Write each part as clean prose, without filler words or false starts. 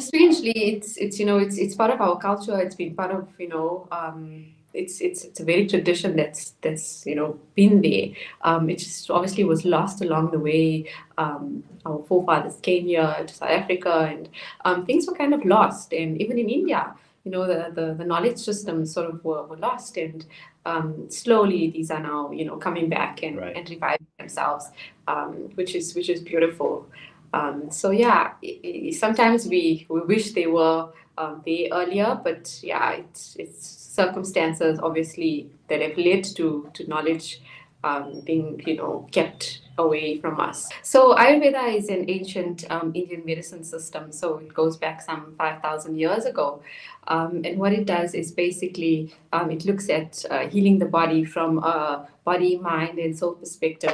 strangely, it's you know, it's part of our culture. It's been part of, you know, it's a very tradition that's you know, been there. It just obviously was lost along the way. Our forefathers came here to South Africa, and things were kind of lost. And even in India, you know, the knowledge systems sort of were lost, and slowly these are now, you know, coming back and, right, and reviving themselves, which is beautiful. So yeah, sometimes we wish they were there earlier, but yeah, it's circumstances obviously that have led to knowledge being, you know, kept away from us. So Ayurveda is an ancient Indian medicine system, so it goes back some 5,000 years ago, and what it does is basically it looks at healing the body from a body, mind and soul perspective.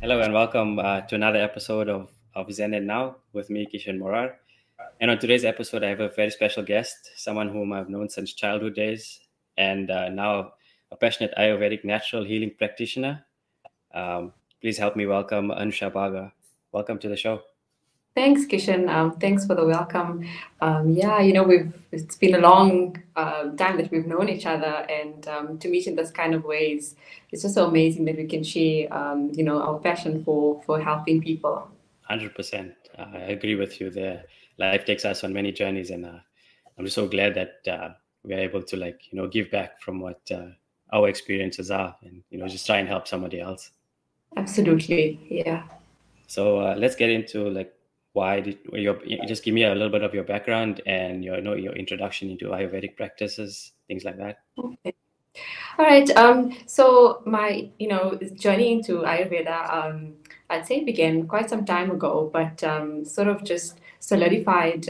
Hello and welcome to another episode of Zen and Now with me, Kishan Morar. And on today's episode, I have a very special guest, someone whom I've known since childhood days, and now a passionate Ayurvedic natural healing practitioner. Please help me welcome Anusha Bhaga. Welcome to the show. Thanks, Kishan. Thanks for the welcome. Yeah, you know, it's been a long time that we've known each other, and to meet in this kind of ways, it's just so amazing that we can share, you know, our passion for helping people. 100%. I agree with you there. Life takes us on many journeys, and I'm just so glad that we're able to, like, you know, give back from what our experiences are, and, you know, just try and help somebody else. Absolutely. Yeah. So let's get into, like, why did you just give me a little bit of your background and your, you know, your introduction into Ayurvedic practices, things like that? Okay. All right. So my, you know, journey into Ayurveda, I'd say began quite some time ago, but sort of just solidified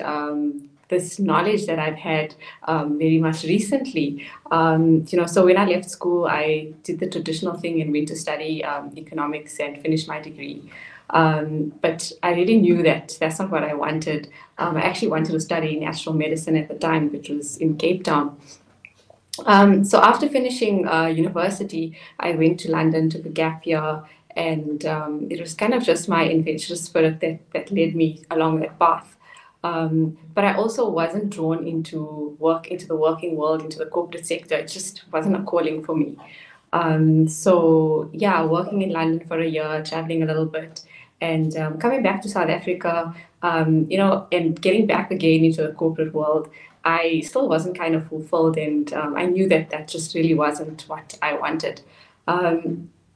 this knowledge that I've had very much recently. You know, so when I left school, I did the traditional thing and went to study economics and finished my degree. But I really knew that that's not what I wanted. I actually wanted to study natural medicine at the time, which was in Cape Town. So after finishing university, I went to London, took a gap year, and it was kind of just my adventurous spirit that led me along that path. But I also wasn't drawn into work, into the working world, into the corporate sector. It just wasn't a calling for me. So yeah, working in London for a year, traveling a little bit, and coming back to South Africa, you know, and getting back again into the corporate world, I still wasn't kind of fulfilled, and I knew that just really wasn't what I wanted.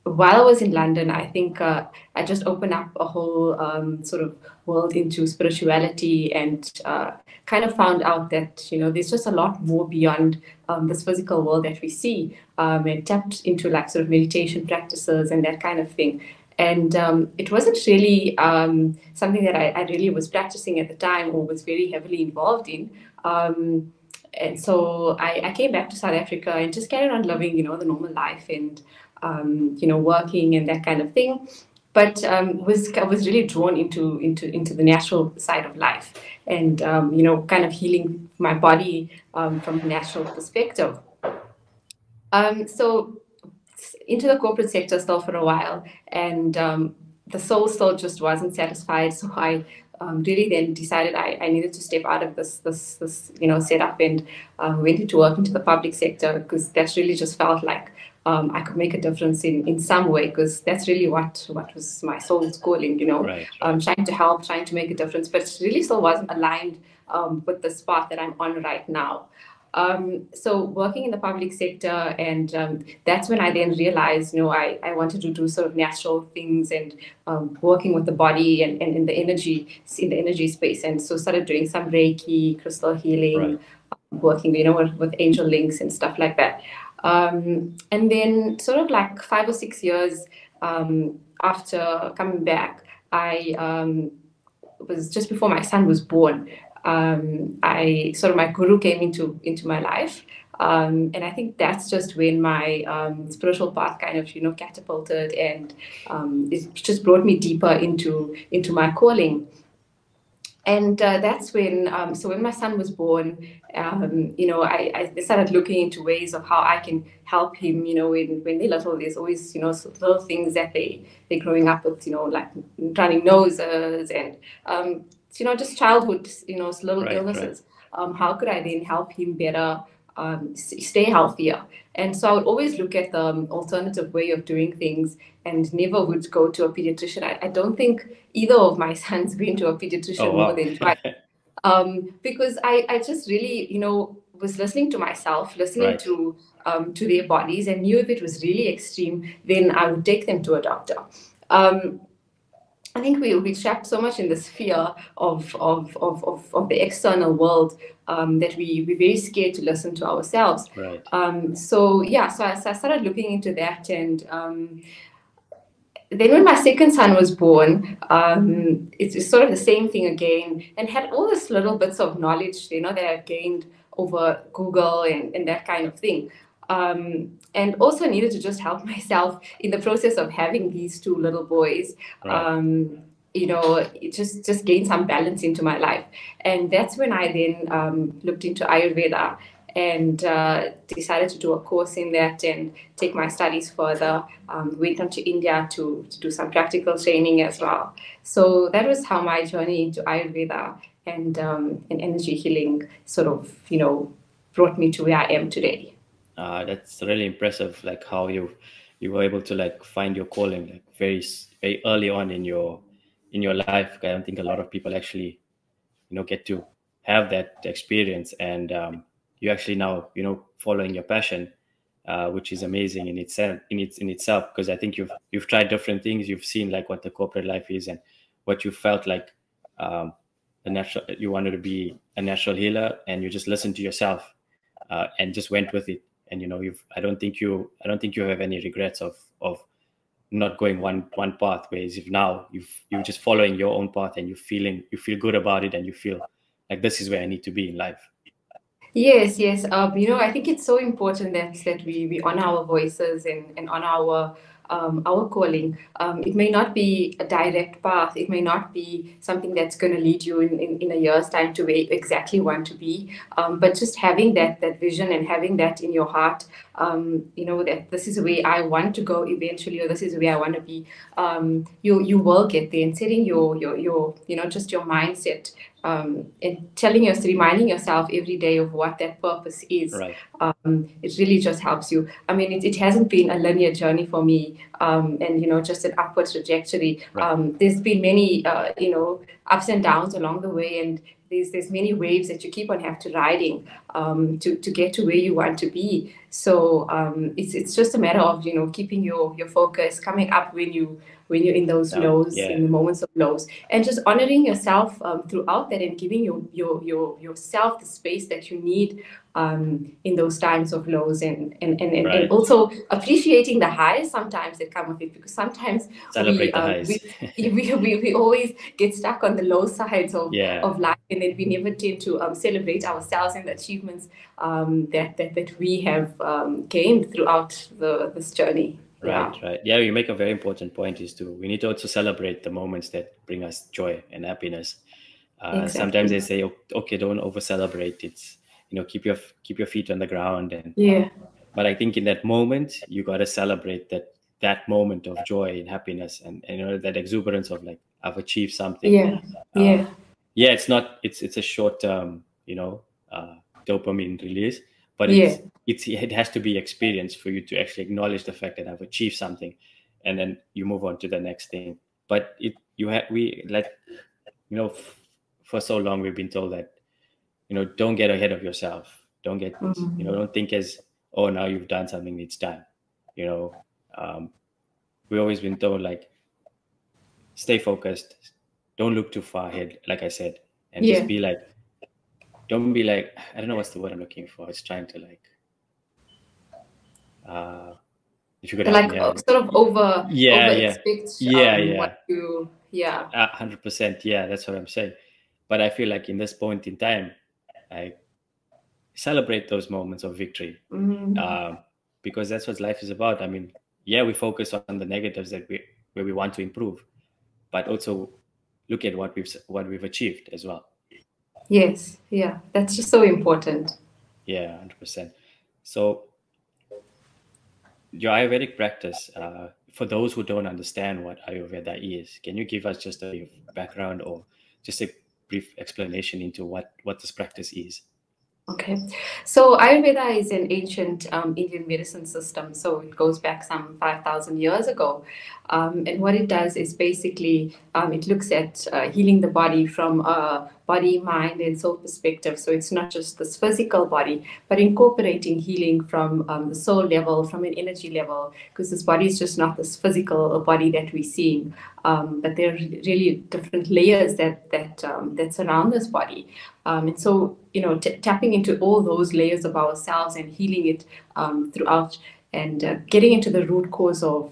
While I was in London, I think I just opened up a whole sort of world into spirituality, and kind of found out that, you know, there's just a lot more beyond this physical world that we see, and tapped into, like, sort of meditation practices and that kind of thing. And it wasn't really something that I really was practicing at the time or was very heavily involved in. And so I came back to South Africa and just carried on living, you know, the normal life, and you know, working and that kind of thing, but was really drawn into the natural side of life, and you know, kind of healing my body from a natural perspective. So into the corporate sector still for a while, and the soul still just wasn't satisfied. So I really then decided I needed to step out of this you know, setup, and went into work into the public sector, because that's really just felt like I could make a difference in some way, because that's really what was my soul's calling, you know, right. Trying to help, trying to make a difference, but it really still wasn't aligned with the spot that I'm on right now. So working in the public sector, and that's when I then realized, you know, I wanted to do sort of natural things, and working with the body and in the energy space, and so started doing some Reiki, crystal healing, right. Working, you know, with angel links and stuff like that. And then sort of like 5 or 6 years after coming back, I was just before my son was born. I sort of, my guru came into my life, and I think that's just when my spiritual path kind of, you know, catapulted, and it just brought me deeper into my calling. And that's when, so when my son was born, I started looking into ways of how I can help him. You know, when they're little, there's always, little things that they're growing up with, like running noses and, just childhood, little illnesses. Right. How could I then help him better, stay healthier? And so I would always look at the alternative way of doing things and never would go to a pediatrician. I don't think either of my sons been to a pediatrician more than twice. Because I just really, was listening to myself, listening to their bodies, and knew if it was really extreme, then I would take them to a doctor. I think we trapped so much in this fear of the external world that we're very scared to listen to ourselves. Right. So I started looking into that, and then when my second son was born, it's sort of the same thing again, and had all these little bits of knowledge, that I've gained over Google and that kind of thing. And also needed to just help myself in the process of having these two little boys, just gain some balance into my life. And that's when I then looked into Ayurveda and decided to do a course in that and take my studies further. Went on to India to do some practical training as well. So that was how my journey into Ayurveda and energy healing sort of, brought me to where I am today. That's really impressive, like how you were able to find your calling very, very early on in your life. I don't think a lot of people actually, get to have that experience, and you actually now, following your passion, which is amazing in itself. Because I think you've tried different things. You've seen what the corporate life is and what you felt like you wanted to be a natural healer, and you just listened to yourself and just went with it. And I don't think you have any regrets of not going one path. Whereas if now you're just following your own path and you feel good about it, and you feel like this is where I need to be in life. Yes. I think it's so important that we honor our voices and honor our calling. It may not be a direct path. It may not be something that's going to lead you in a year's time to where you exactly want to be. But just having that vision and having that in your heart, that this is where I want to go eventually, or this is where I want to be. You will get there. And setting your your mindset and reminding yourself every day of what that purpose is. Right. It really just helps you. I mean, it hasn't been a linear journey for me, just an upward trajectory. Right. There's been many, ups and downs along the way, and there's many waves that you keep on have to riding to get to where you want to be. So it's just a matter of keeping your focus, coming up when you're in those lows, in the moments of lows, and just honoring yourself throughout that, and giving yourself the space that you need in those times of lows, and also appreciating the highs sometimes that come with it, because sometimes we always get stuck on the low sides of life, and then we never tend to celebrate ourselves and the achievements that we have gained throughout this journey. You make a very important point, we need to also celebrate the moments that bring us joy and happiness. Exactly. Sometimes they say, okay, don't over celebrate. It's keep your feet on the ground, and but I think in that moment you got to celebrate that moment of joy and happiness, and that exuberance of I've achieved something. It's a short dopamine release, but it has to be experienced for you to actually acknowledge the fact that I've achieved something, and then you move on to the next thing. But for so long we've been told that, don't get ahead of yourself. Don't get, don't think as, oh, now you've done something, it's time. We've always been told stay focused, don't look too far ahead, like I said, and just be don't be I don't know what's the word I'm looking for. I was trying to if you could sort of over expect 100%. Yeah, that's what I'm saying. But I feel in this point in time, I celebrate those moments of victory, because that's what life is about. I mean, we focus on the negatives where we want to improve, but also look at what we've achieved as well. Yes, yeah, that's just so important. Yeah, 100%. So your Ayurvedic practice, for those who don't understand what Ayurveda is, can you give us just a background or just a brief explanation into what this practice is? Okay, so Ayurveda is an ancient Indian medicine system, so it goes back some 5,000 years ago. And what it does is basically, it looks at healing the body from a body, mind, and soul perspective. So it's not just this physical body, but incorporating healing from the soul level, from an energy level, because this body is just not this physical body that we're seeing, but there are really different layers that surround this body. And so, you know, tapping into all those layers of ourselves and healing it throughout, and getting into the root cause of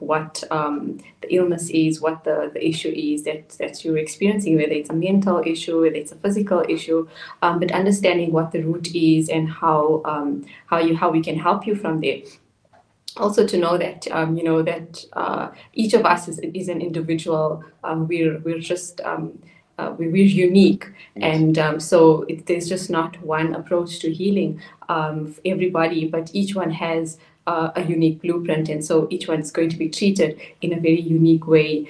what the illness is, what the issue is that you're experiencing, whether it's a mental issue, whether it's a physical issue, but understanding what the root is and how we can help you from there. Also to know that you know that each of us is an individual. We're just we're unique, and so there's just not one approach to healing for everybody, but each one has a unique blueprint, and so each one's going to be treated in a very unique way,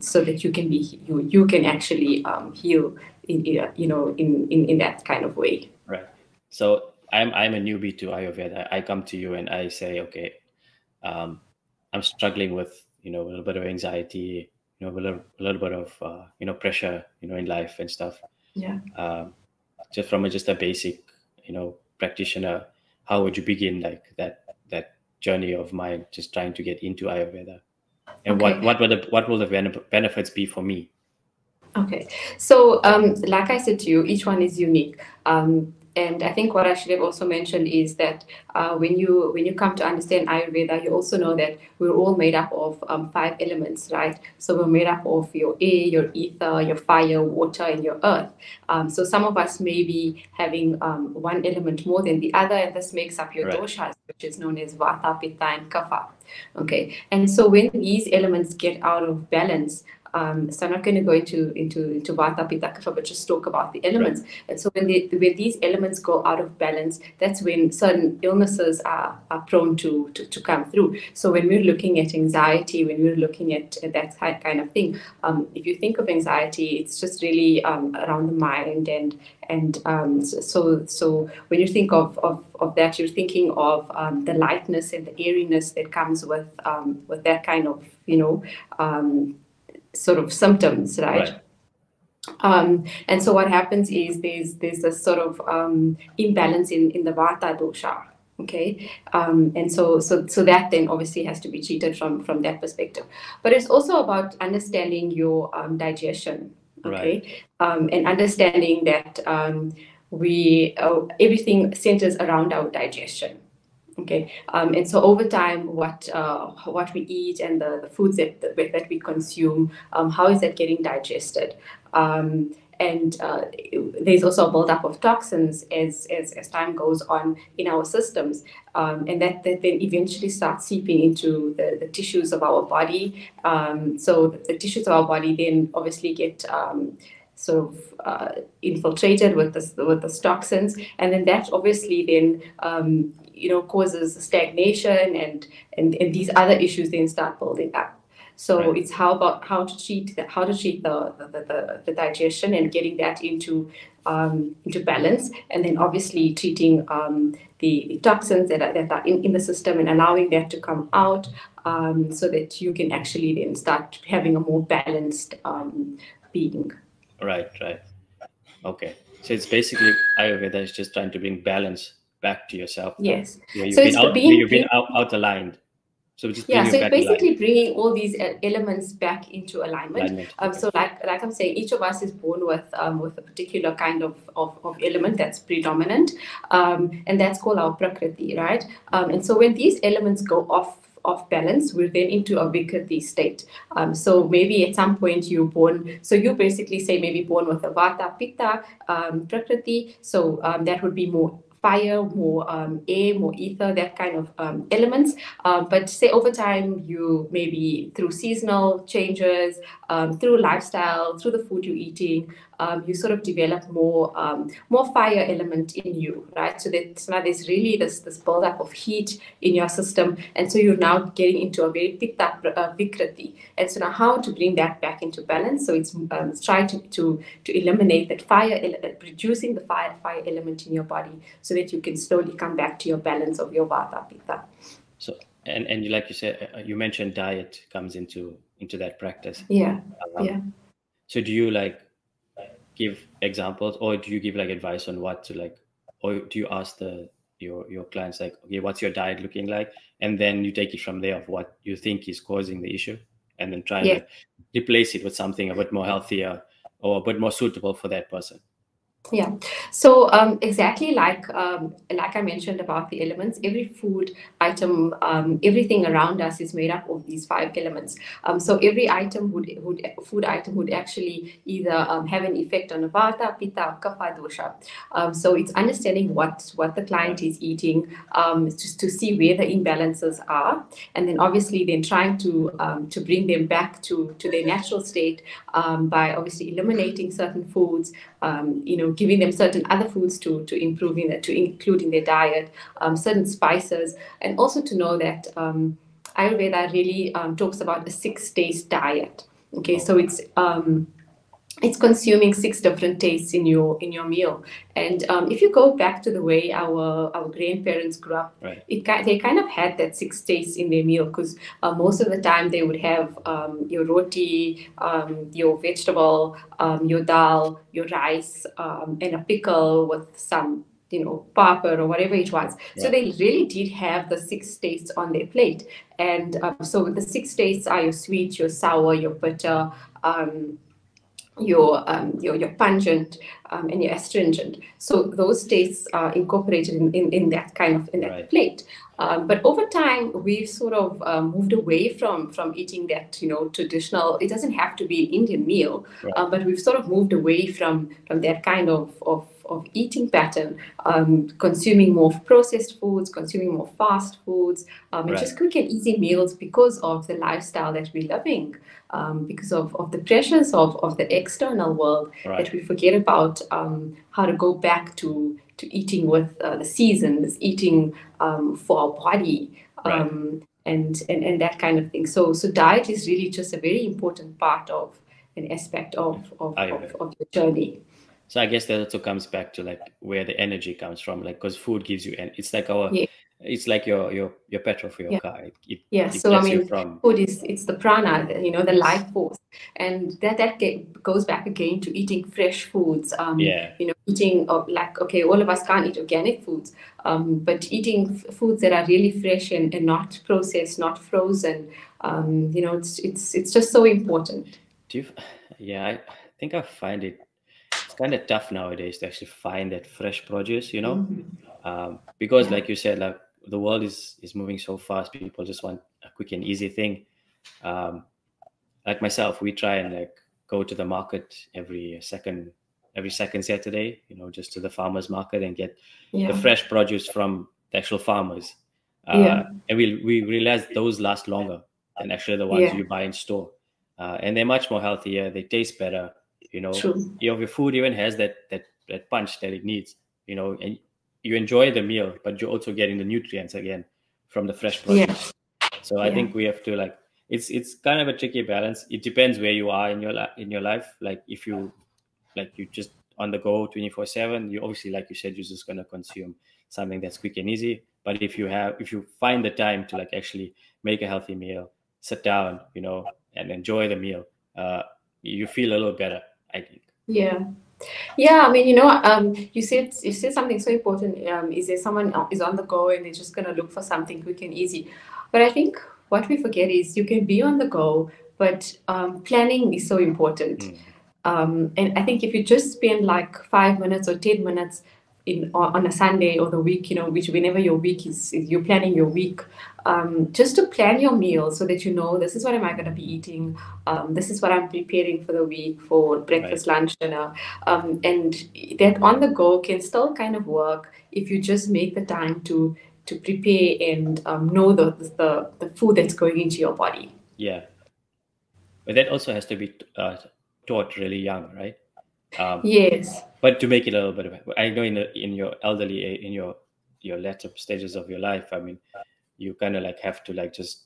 so that you can actually heal in that kind of way. Right. So I'm a newbie to Ayurveda. I come to you and I say, okay, I'm struggling with a little bit of anxiety, a little bit of pressure, in life and stuff. Yeah. Just from just a basic, practitioner, how would you begin that journey of mine, just trying to get into Ayurveda, and okay, what will the benefits be for me? Okay, so like I said to you, each one is unique. And I think what I should have also mentioned is that when you come to understand Ayurveda, you also know that we're all made up of 5 elements, right? So we're made up of your air, your ether, your fire, water, and your earth. So some of us may be having one element more than the other, and this makes up your doshas, which is known as Vata, Pitta, and Kapha. Okay, and so when these elements get out of balance, so I'm not going to go into Vata, Pitta, Kapha, but just talk about the elements. Right. And so when these elements go out of balance, that's when certain illnesses are prone to come through. So when we're looking at anxiety, when we're looking at that kind of thing, if you think of anxiety, it's just really around the mind, and so when you think of that, you're thinking of the lightness and the airiness that comes with that kind of sort of symptoms, right? And so what happens is there's a sort of imbalance in the Vata dosha. Okay, and so that then obviously has to be treated from that perspective. But it's also about understanding your digestion, okay, right. And understanding that everything centers around our digestion. Okay, and so over time, what we eat and the foods that we consume, how is that getting digested? And there's also a buildup of toxins as time goes on in our systems, and that then eventually starts seeping into the tissues of our body. So the tissues of our body then obviously get sort of infiltrated with the toxins, and then that obviously then causes stagnation and these other issues then start building up. So right. It's how to treat the digestion and getting that into balance, and then obviously treating the toxins that are in the system and allowing that to come out, so that you can actually then start having a more balanced being. Right. Okay. So it's basically Ayurveda is just trying to bring balance back to yourself. Yes. Yeah, you've been out aligned. So just so it's basically bringing all these elements back into alignment. So like I'm saying, each of us is born with a particular kind of element that's predominant, and that's called our prakriti, right? And so when these elements go off balance, we're then into a vikriti state. So maybe at some point you're born, so you basically say maybe born with a Vata, Pitta, prakriti, so that would be more fire, more air, more ether, that kind of elements. But say over time, you maybe through seasonal changes, through lifestyle, through the food you're eating, you sort of develop more fire element in you, right? So that's now there's really this buildup of heat in your system, and so you're now getting into a very Pitta vikriti. And so now how to bring that back into balance? So it's try to eliminate that fire, reducing the fire element in your body, so that you can slowly come back to your balance of your Vata Pitta. So and like you said, you mentioned diet comes into that practice. Yeah. So do you give examples, or do you give advice on what to or do you ask your clients okay, what's your diet looking like, and then you take it from there of what you think is causing the issue, and then try and replace it with something a bit more healthier or a bit more suitable for that person? Yeah, so exactly like I mentioned about the elements, every food item, everything around us is made up of these five elements. So every item food item would actually either have an effect on a Vata, Pitta, Kapha, dosha. So it's understanding what the client is eating, just to see where the imbalances are, and then obviously then trying to bring them back to their natural state by obviously eliminating certain foods, giving them certain other foods to include in their diet, certain spices, and also to know that Ayurveda really talks about a 6-day diet. Okay, so it's consuming 6 different tastes in your meal. And if you go back to the way our grandparents grew up, right, they kind of had that 6 tastes in their meal, because most of the time they would have your roti, your vegetable, your dal, your rice, and a pickle with some papar or whatever it was. Yeah. So they really did have the 6 tastes on their plate. And so the 6 tastes are your sweet, your sour, your bitter, your pungent, and your astringent. So those tastes are incorporated in that kind of that plate. But over time, we've sort of moved away from eating that traditional. It doesn't have to be an Indian meal, but we've sort of moved away from that kind of eating pattern, consuming more processed foods, consuming more fast foods, and just quick and easy meals, because of the lifestyle that we're living, because of the pressures of the external world, that we forget about how to go back to eating with the seasons, eating for our body, and that kind of thing. So diet is really just a very important part of an aspect of your journey. So I guess that also comes back to where the energy comes from, because food gives you, and it's it's like your petrol for your car. So I mean, food it's the prana, the life force, and that goes back again to eating fresh foods. Eating all of us can't eat organic foods, but eating foods that are really fresh and not processed, not frozen. It's just so important. I think I find it kind of tough nowadays to actually find that fresh produce, because like you said, the world is moving so fast. People just want a quick and easy thing. Like myself, we try and go to the market every second Saturday, just to the farmers market and get the fresh produce from the actual farmers. And we realize those last longer than actually the ones you buy in store, and they're much more healthier. They taste better. Your food even has that punch that it needs, and you enjoy the meal, but you're also getting the nutrients again from the fresh produce. So I think we have to it's kind of a tricky balance. It depends where you are in your life. If you just on the go 24/7, you obviously, like you said, you're just going to consume something that's quick and easy. But if you find the time to actually make a healthy meal, sit down, and enjoy the meal, you feel a little better, I think. Yeah, I mean, you said something so important. Is there someone is on the go and they're just going to look for something quick and easy? But I think what we forget is you can be on the go, but planning is so important. And I think if you just spend 5 minutes or 10 minutes on a Sunday or the week, you know, which whenever your week is you're planning your week, just to plan your meals so that you know, this is what am I going to be eating, this is what I'm preparing for the week for breakfast, right, lunch, dinner, and that on the go can still kind of work if you just make the time to prepare and know the food that's going into your body. Yeah, but that also has to be taught really young, right? Yes. But to make it a little bit of, I know in your elderly, in your latter stages of your life, I mean, you kind of like have to like just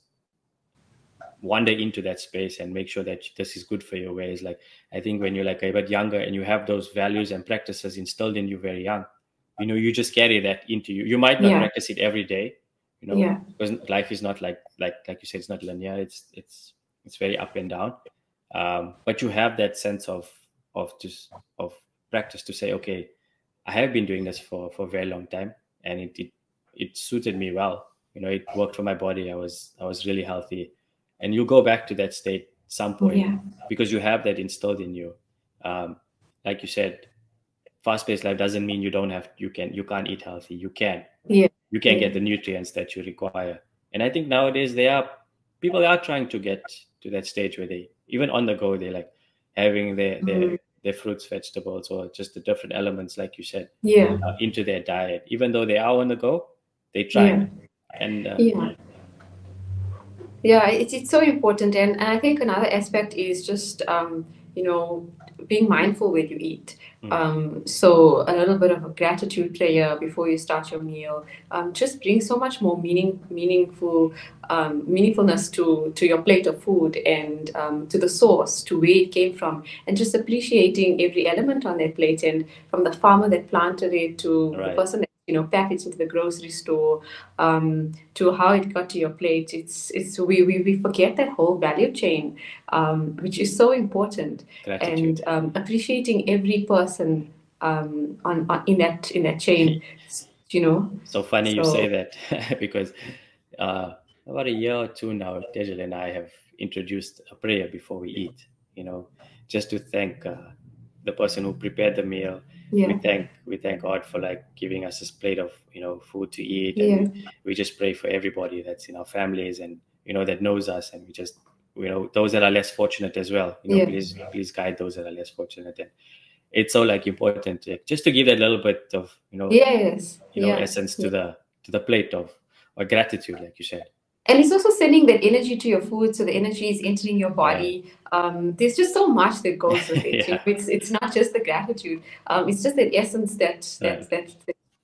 wander into that space and make sure that this is good for your ways. Like, I think when you're like a bit younger and you have those values and practices instilled in you very young, you know, you just carry that into you. You might not practice it every day, you know, because life is not like you said, it's not linear. It's very up and down. But you have that sense of practice to say, okay, I have been doing this for a very long time, and it suited me well. You know, it worked for my body. I was really healthy, and you go back to that state some point because you have that instilled in you. Like you said, fast-paced life doesn't mean you can't eat healthy. You can. Yeah. You can get the nutrients that you require. And I think nowadays people are trying to get to that stage where they even on the go they're like having their fruits, vegetables, or just the different elements, like you said, into their diet. Even though they are on the go, they try. Yeah. And it's so important. And I think another aspect is just, you know, being mindful where you eat. So a little bit of a gratitude prayer before you start your meal just brings so much more meaningfulness to your plate of food and to the source, to where it came from, and just appreciating every element on that plate, and from the farmer that planted it to the person that, you know, packaged into the grocery store, to how it got to your plate. It's we forget that whole value chain, which is so important. Gratitude. And appreciating every person in that chain, you know. So funny you say that because about a year or two now, Tejal and I have introduced a prayer before we eat. You know, just to thank the person who prepared the meal. Yeah. We thank God for like giving us this plate of, you know, food to eat, and we just pray for everybody that's in our families and, you know, that knows us, and we just, you know, those that are less fortunate as well, you know, please guide those that are less fortunate. And it's so like important just to give that little bit of, you know, essence to the plate of or gratitude, like you said. And it's also sending that energy to your food, so the energy is entering your body. There's just so much that goes with it. You know, it's not just the gratitude. It's just that essence that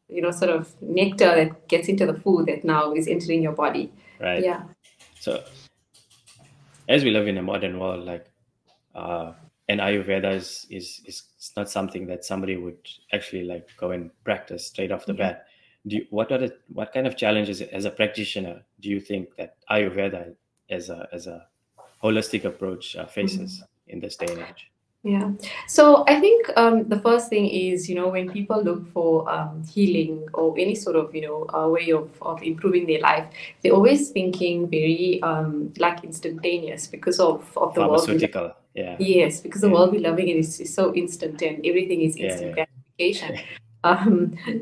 you know, sort of nectar that gets into the food that now is entering your body. Right. Yeah. So as we live in a modern world, like and Ayurveda is not something that somebody would actually like go and practice straight off the bat. What kind of challenges as a practitioner do you think that Ayurveda as a holistic approach faces in this day and age? Yeah, so I think the first thing is, you know, when people look for healing or any sort of, you know, way of improving their life, they're always thinking very like instantaneous because of the world. Pharmaceutical, yeah. Yes, because the world we live in is so instant, and everything is instant gratification.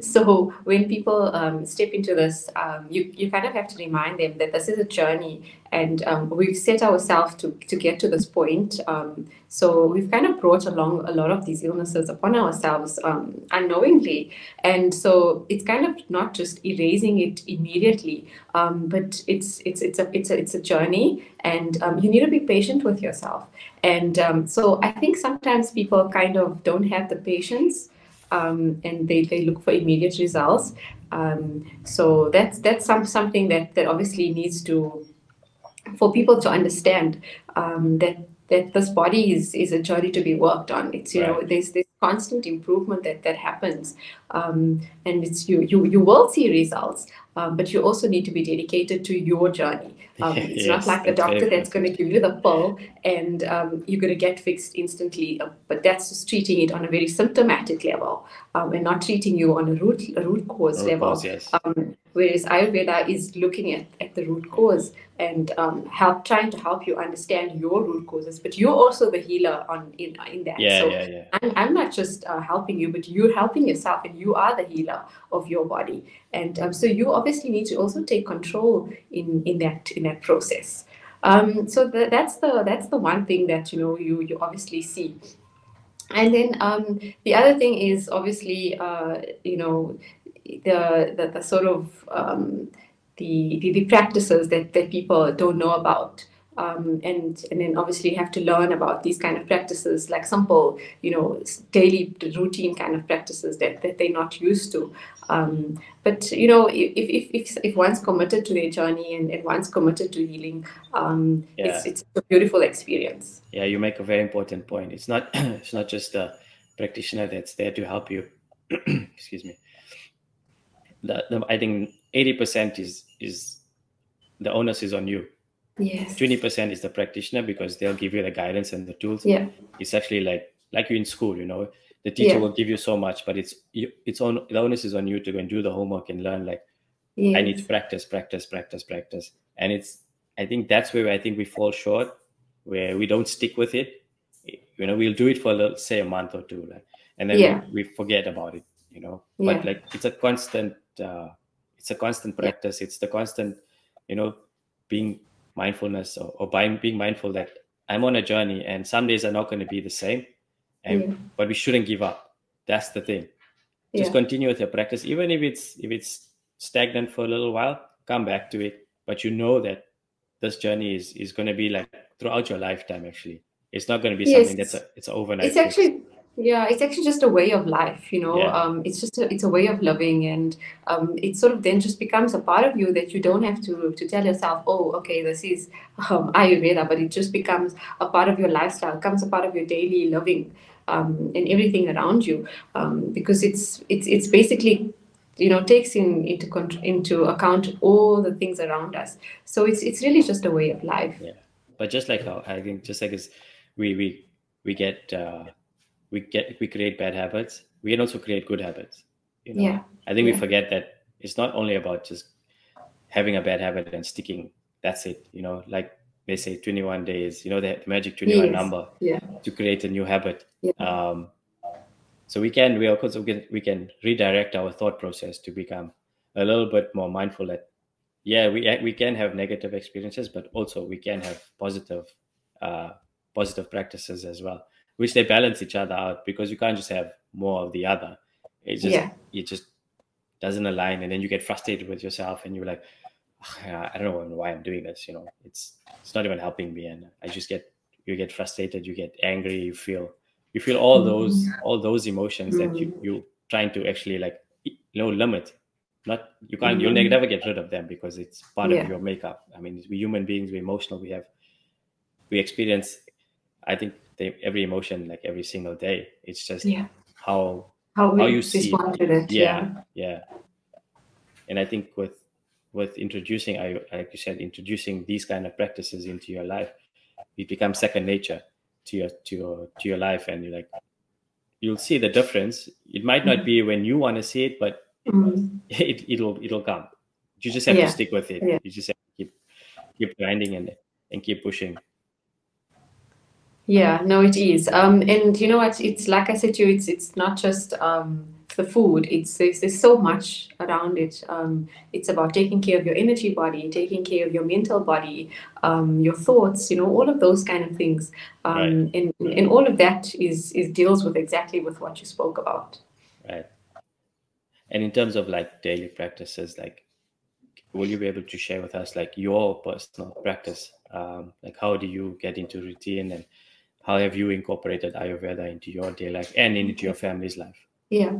So when people step into this, you kind of have to remind them that this is a journey, and we've set ourselves to get to this point. So we've kind of brought along a lot of these illnesses upon ourselves unknowingly. And so it's kind of not just erasing it immediately, but it's a journey, and you need to be patient with yourself. And so I think sometimes people kind of don't have the patience. And they look for immediate results. So that's something that obviously needs to, for people to understand that this body is a journey to be worked on. It's, you know, there's this constant improvement that happens, and it's you will see results, but you also need to be dedicated to your journey. It's not like a doctor that's going to give you the pill and you're going to get fixed instantly, but that's just treating it on a very symptomatic level, and not treating you on a root cause level. whereas Ayurveda is looking at the root cause and trying to help you understand your root causes. But you're also the healer in that. Yeah, so yeah. I'm not just helping you, but you're helping yourself, and you are the healer of your body. And so you obviously need to also take control in that process. So that's the one thing that you obviously see. And then the other thing is obviously the sort of the practices that people don't know about, and then obviously have to learn about these kind of practices, like simple daily routine kind of practices that they're not used to. But if one's committed to their journey and one's committed to healing, it's a beautiful experience. Yeah, you make a very important point. It's not just a practitioner that's there to help you. Excuse me. I think 80% is the onus is on you. Yes. 20% is the practitioner, because they'll give you the guidance and the tools. Yeah. It's actually like you're in school, the teacher will give you so much, but the onus is on you to go and do the homework and learn. I need to practice. And I think that's where I think we fall short, where we don't stick with it. We'll do it for say a month or two, and then we forget about it. But it's a constant. It's a constant practice. It's the constant, being mindfulness or being mindful that I'm on a journey, and some days are not going to be the same. But we shouldn't give up. That's the thing. Just continue with your practice, even if it's stagnant for a little while. Come back to it. But that this journey is going to be throughout your lifetime. Actually, it's not going to be something that's an overnight. It's actually. Yeah, it's actually just a way of life, it's a way of living, and it sort of then just becomes a part of you that you don't have to tell yourself, oh, okay, this is Ayurveda, but it just becomes a part of your lifestyle, becomes a part of your daily living, and everything around you, because it's basically, takes into account all the things around us. So it's really just a way of life. Yeah, but just like how I think, just like as we get. We create bad habits. We can also create good habits. I think we forget that it's not only about just having a bad habit and sticking. That's it. Like they say, 21 days. The magic 21 number to create a new habit. Yeah. So we can redirect our thought process to become a little bit more mindful that we can have negative experiences, but also we can have positive practices as well, which they balance each other out, because you can't just have more of the other. It just doesn't align, and then you get frustrated with yourself, and you're like, I don't know why I'm doing this. It's not even helping me, and you get frustrated, you get angry, you feel all those emotions that you're trying to actually limit. Not you can't you'll never get rid of them, because it's part of your makeup. I mean, we human beings, we're emotional. We experience, I think, every emotion every single day. It's just how you respond to it. And I think with introducing, like you said, introducing these kind of practices into your life, it becomes second nature to your life, and you'll see the difference. It might not be when you want to see it, but it'll come. You just have to stick with it. You just have to keep grinding and keep pushing. Yeah, no, it is. And it's like I said to you, it's not just the food. There's so much around it. It's about taking care of your energy body, taking care of your mental body, your thoughts, all of those kind of things. Right. And all of that is deals with exactly with what you spoke about. Right. And in terms of daily practices, will you be able to share with us your personal practice? How do you get into routine, and how have you incorporated Ayurveda into your day life and into your family's life? Yeah.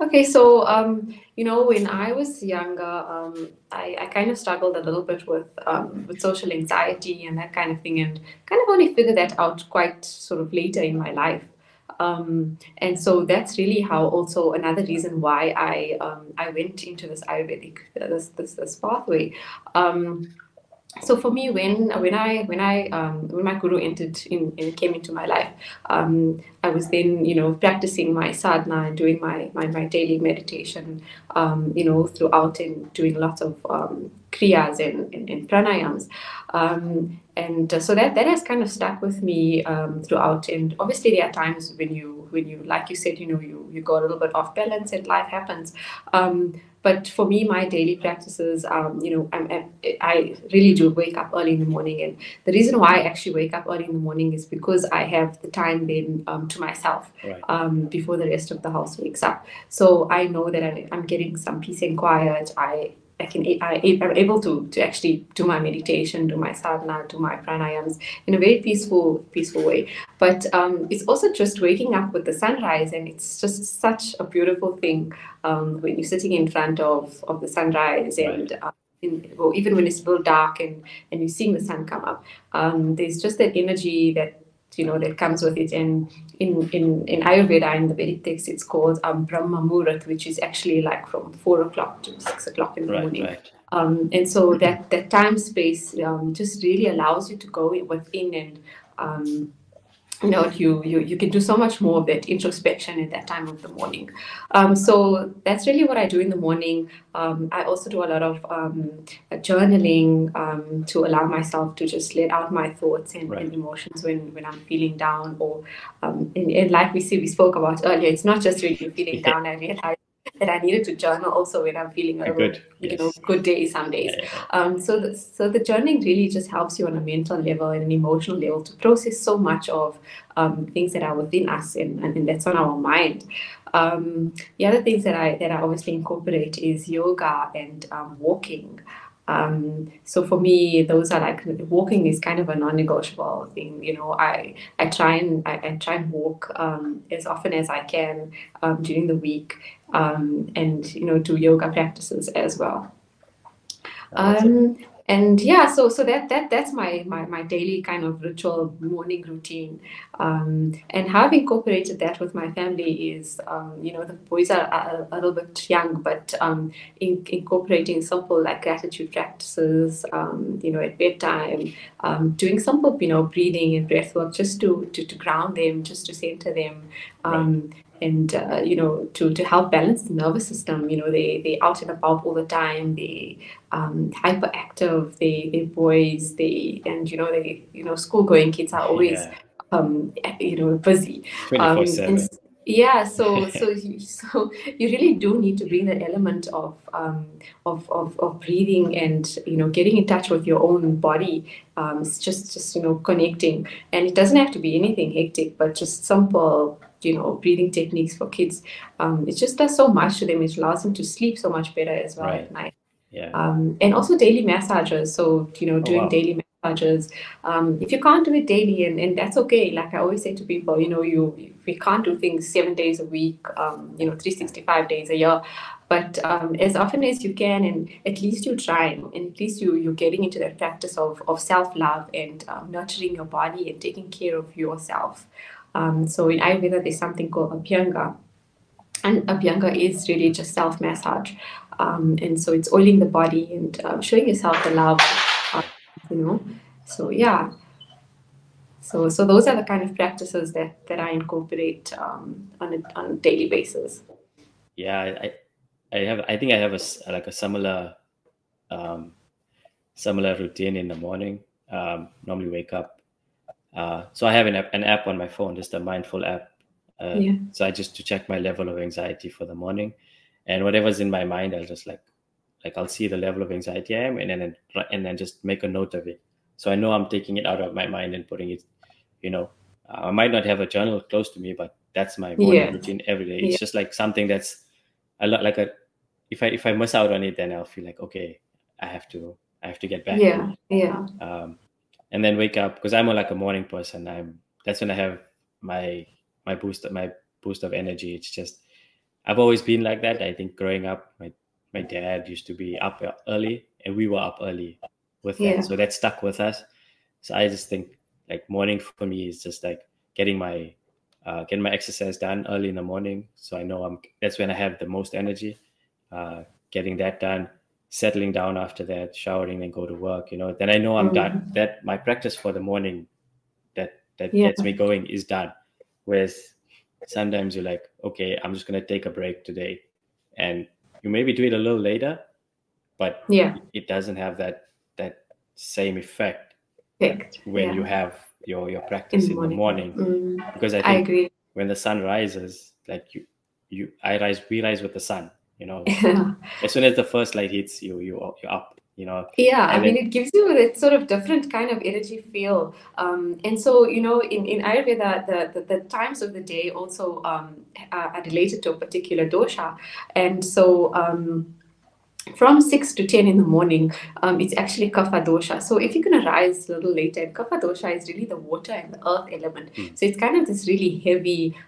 Okay. So, when I was younger, I kind of struggled a little bit with social anxiety and that kind of thing, and kind of only figured that out quite sort of later in my life. And so that's really how, also another reason why I went into this Ayurvedic, this pathway. So for me, when my guru came into my life, I was then practicing my sadhana and doing my daily meditation, throughout, and doing lots of kriyas and pranayams, and so that has kind of stuck with me throughout. And obviously there are times when you, like you said, you go a little bit off balance and life happens. But for me, my daily practices, I really do wake up early in the morning. And the reason why I actually wake up early in the morning is because I have the time then to myself, right, before the rest of the house wakes up. So I know that I'm getting some peace and quiet. I'm able to actually do my meditation, do my sadhana, do my pranayams in a very peaceful way. But it's also just waking up with the sunrise, and it's just such a beautiful thing when you're sitting in front of the sunrise, and right. Well, even when it's still dark and you're seeing the sun come up, there's just that energy that that comes with it. And in Ayurveda, in the Vedic text, it's called Brahma Murat, which is actually like from 4 o'clock to 6 o'clock in the morning. Right. And so that time space just really allows you to go within, and you can do so much more of that introspection at that time of the morning. So that's really what I do in the morning. I also do a lot of journaling to allow myself to just let out my thoughts and, right, and emotions when I'm feeling down, or and like we spoke about earlier, it's not just when you're feeling down. I realized that I needed to journal also when I'm feeling a good, good day some days. Yeah. So the journaling really just helps you on a mental level and an emotional level to process so much of things that are within us and that's on our mind. The other things that I obviously incorporate is yoga and walking. So for me, those are like, walking is kind of a non-negotiable thing. I try and walk as often as I can during the week, and do yoga practices as well. And yeah, so that's my daily kind of ritual morning routine, and how I've incorporated that with my family is, the boys are a little bit young, but incorporating simple like gratitude practices, at bedtime, doing simple breathing and breath work just to ground them, just to center them. Right. And to help balance the nervous system. They out and about all the time. They hyperactive. They boys. They school going kids are always busy. 24/7. So you really do need to bring that element of breathing and getting in touch with your own body. It's just connecting, and it doesn't have to be anything hectic, but just simple breathing techniques for kids. It just does so much to them. It allows them to sleep so much better as well, right, at night. Yeah. And also daily massages. So doing daily massages. If you can't do it daily, and that's okay. Like I always say to people, we can't do things 7 days a week, 365 days a year. But as often as you can, and at least you're trying, and at least you're getting into that practice of self-love and nurturing your body and taking care of yourself. So in Ayurveda, there's something called Abhyanga, and Abhyanga is really just self-massage, and so it's oiling the body and showing yourself the love, So yeah, so those are the kind of practices that I incorporate on a daily basis. Yeah, I think I have a similar routine in the morning. Normally wake up. So I have an app on my phone, just a mindful app. So I just to check my level of anxiety for the morning, and whatever's in my mind, I'll just like I'll see the level of anxiety I am, and then just make a note of it. So I know I'm taking it out of my mind and putting it, I might not have a journal close to me, but that's my morning routine every day. It's just like something that's a lot like a, if I miss out on it, then I'll feel like, okay, I have to get back. And then wake up, because I'm like a morning person. That's when I have my boost of energy. It's just, I've always been like that. I think growing up, my dad used to be up early, and we were up early with that. So that stuck with us. So I just think like morning for me is just like getting my exercise done early in the morning. So I know that's when I have the most energy, getting that done. settling down after that, showering and go to work, then I know I'm done. That my practice for the morning that gets me going is done. Whereas sometimes you're like, okay, I'm just going to take a break today. And you maybe do it a little later, but it doesn't have that same effect when you have your practice in the morning. Because I think I agree. When the sun rises, like we rise with the sun, as soon as the first light hits you, you're up. It gives you that sort of different kind of energy feel. And so, in Ayurveda, the times of the day also are related to a particular dosha. And so from 6 to 10 in the morning, it's actually Kapha dosha. So if you're going to rise a little later, and Kapha dosha is really the water and the earth element. So it's kind of this really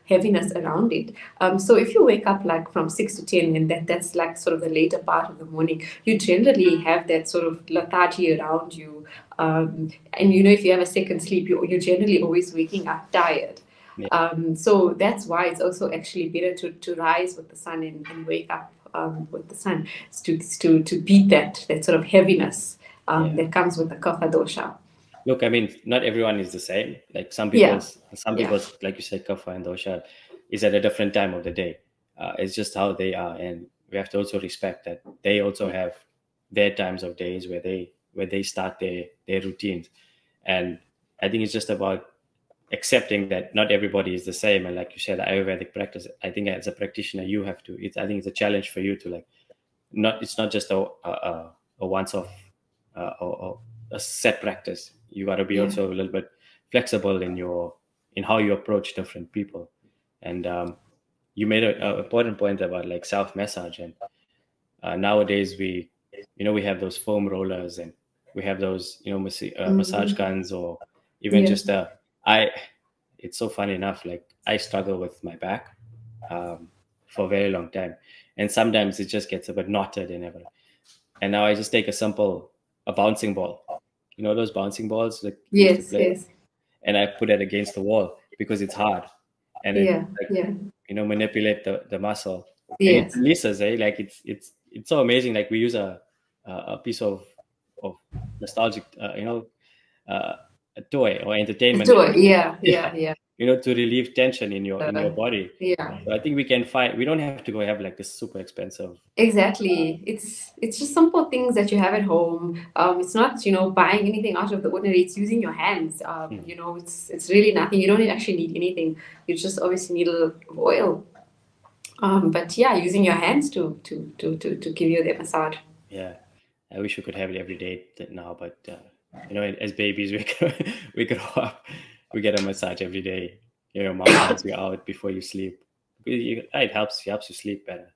heaviness around it. So if you wake up like from 6 to 10, and that's like sort of the later part of the morning, you generally have that sort of lethargy around you. And if you have a second sleep, you're generally always waking up tired. So that's why it's also actually better to rise with the sun and wake up with the sun, to beat that sort of heaviness that comes with the Kapha dosha. Look, I mean, not everyone is the same. Like some people, like you said, Kapha and dosha is at a different time of the day. It's just how they are, and we have to also respect that they also have their times of days where they start their routines. And I think it's just about accepting that not everybody is the same. And like you said, the Ayurvedic practice, I think as a practitioner, you have to, I think it's a challenge for you to it's not just a once-off or a set practice. You got to be also a little bit flexible in how you approach different people. And you made an important point about like self-massage. And nowadays we have those foam rollers, and we have those, massage guns, or even just it's so funny enough, like I struggle with my back for a very long time. And sometimes it just gets a bit knotted and everything. And now I just take a bouncing ball. You know those bouncing balls? Like yes. And I put it against the wall because it's hard. And manipulate the muscle. Yes. And it releases, like it's so amazing. Like we use a piece of nostalgic, a toy or entertainment. A toy, yeah. To relieve tension in your body. Yeah. So I think we don't have to go have like this super expensive. Exactly. It's just simple things that you have at home. It's not, buying anything out of the ordinary. It's using your hands. It's really nothing. You don't actually need anything. You just obviously need a little oil. But yeah, using your hands to give you the massage. Yeah. I wish we could have it every day now, but as babies, we grow up, we get a massage every day. Mom helps you out before you sleep. It helps you sleep better.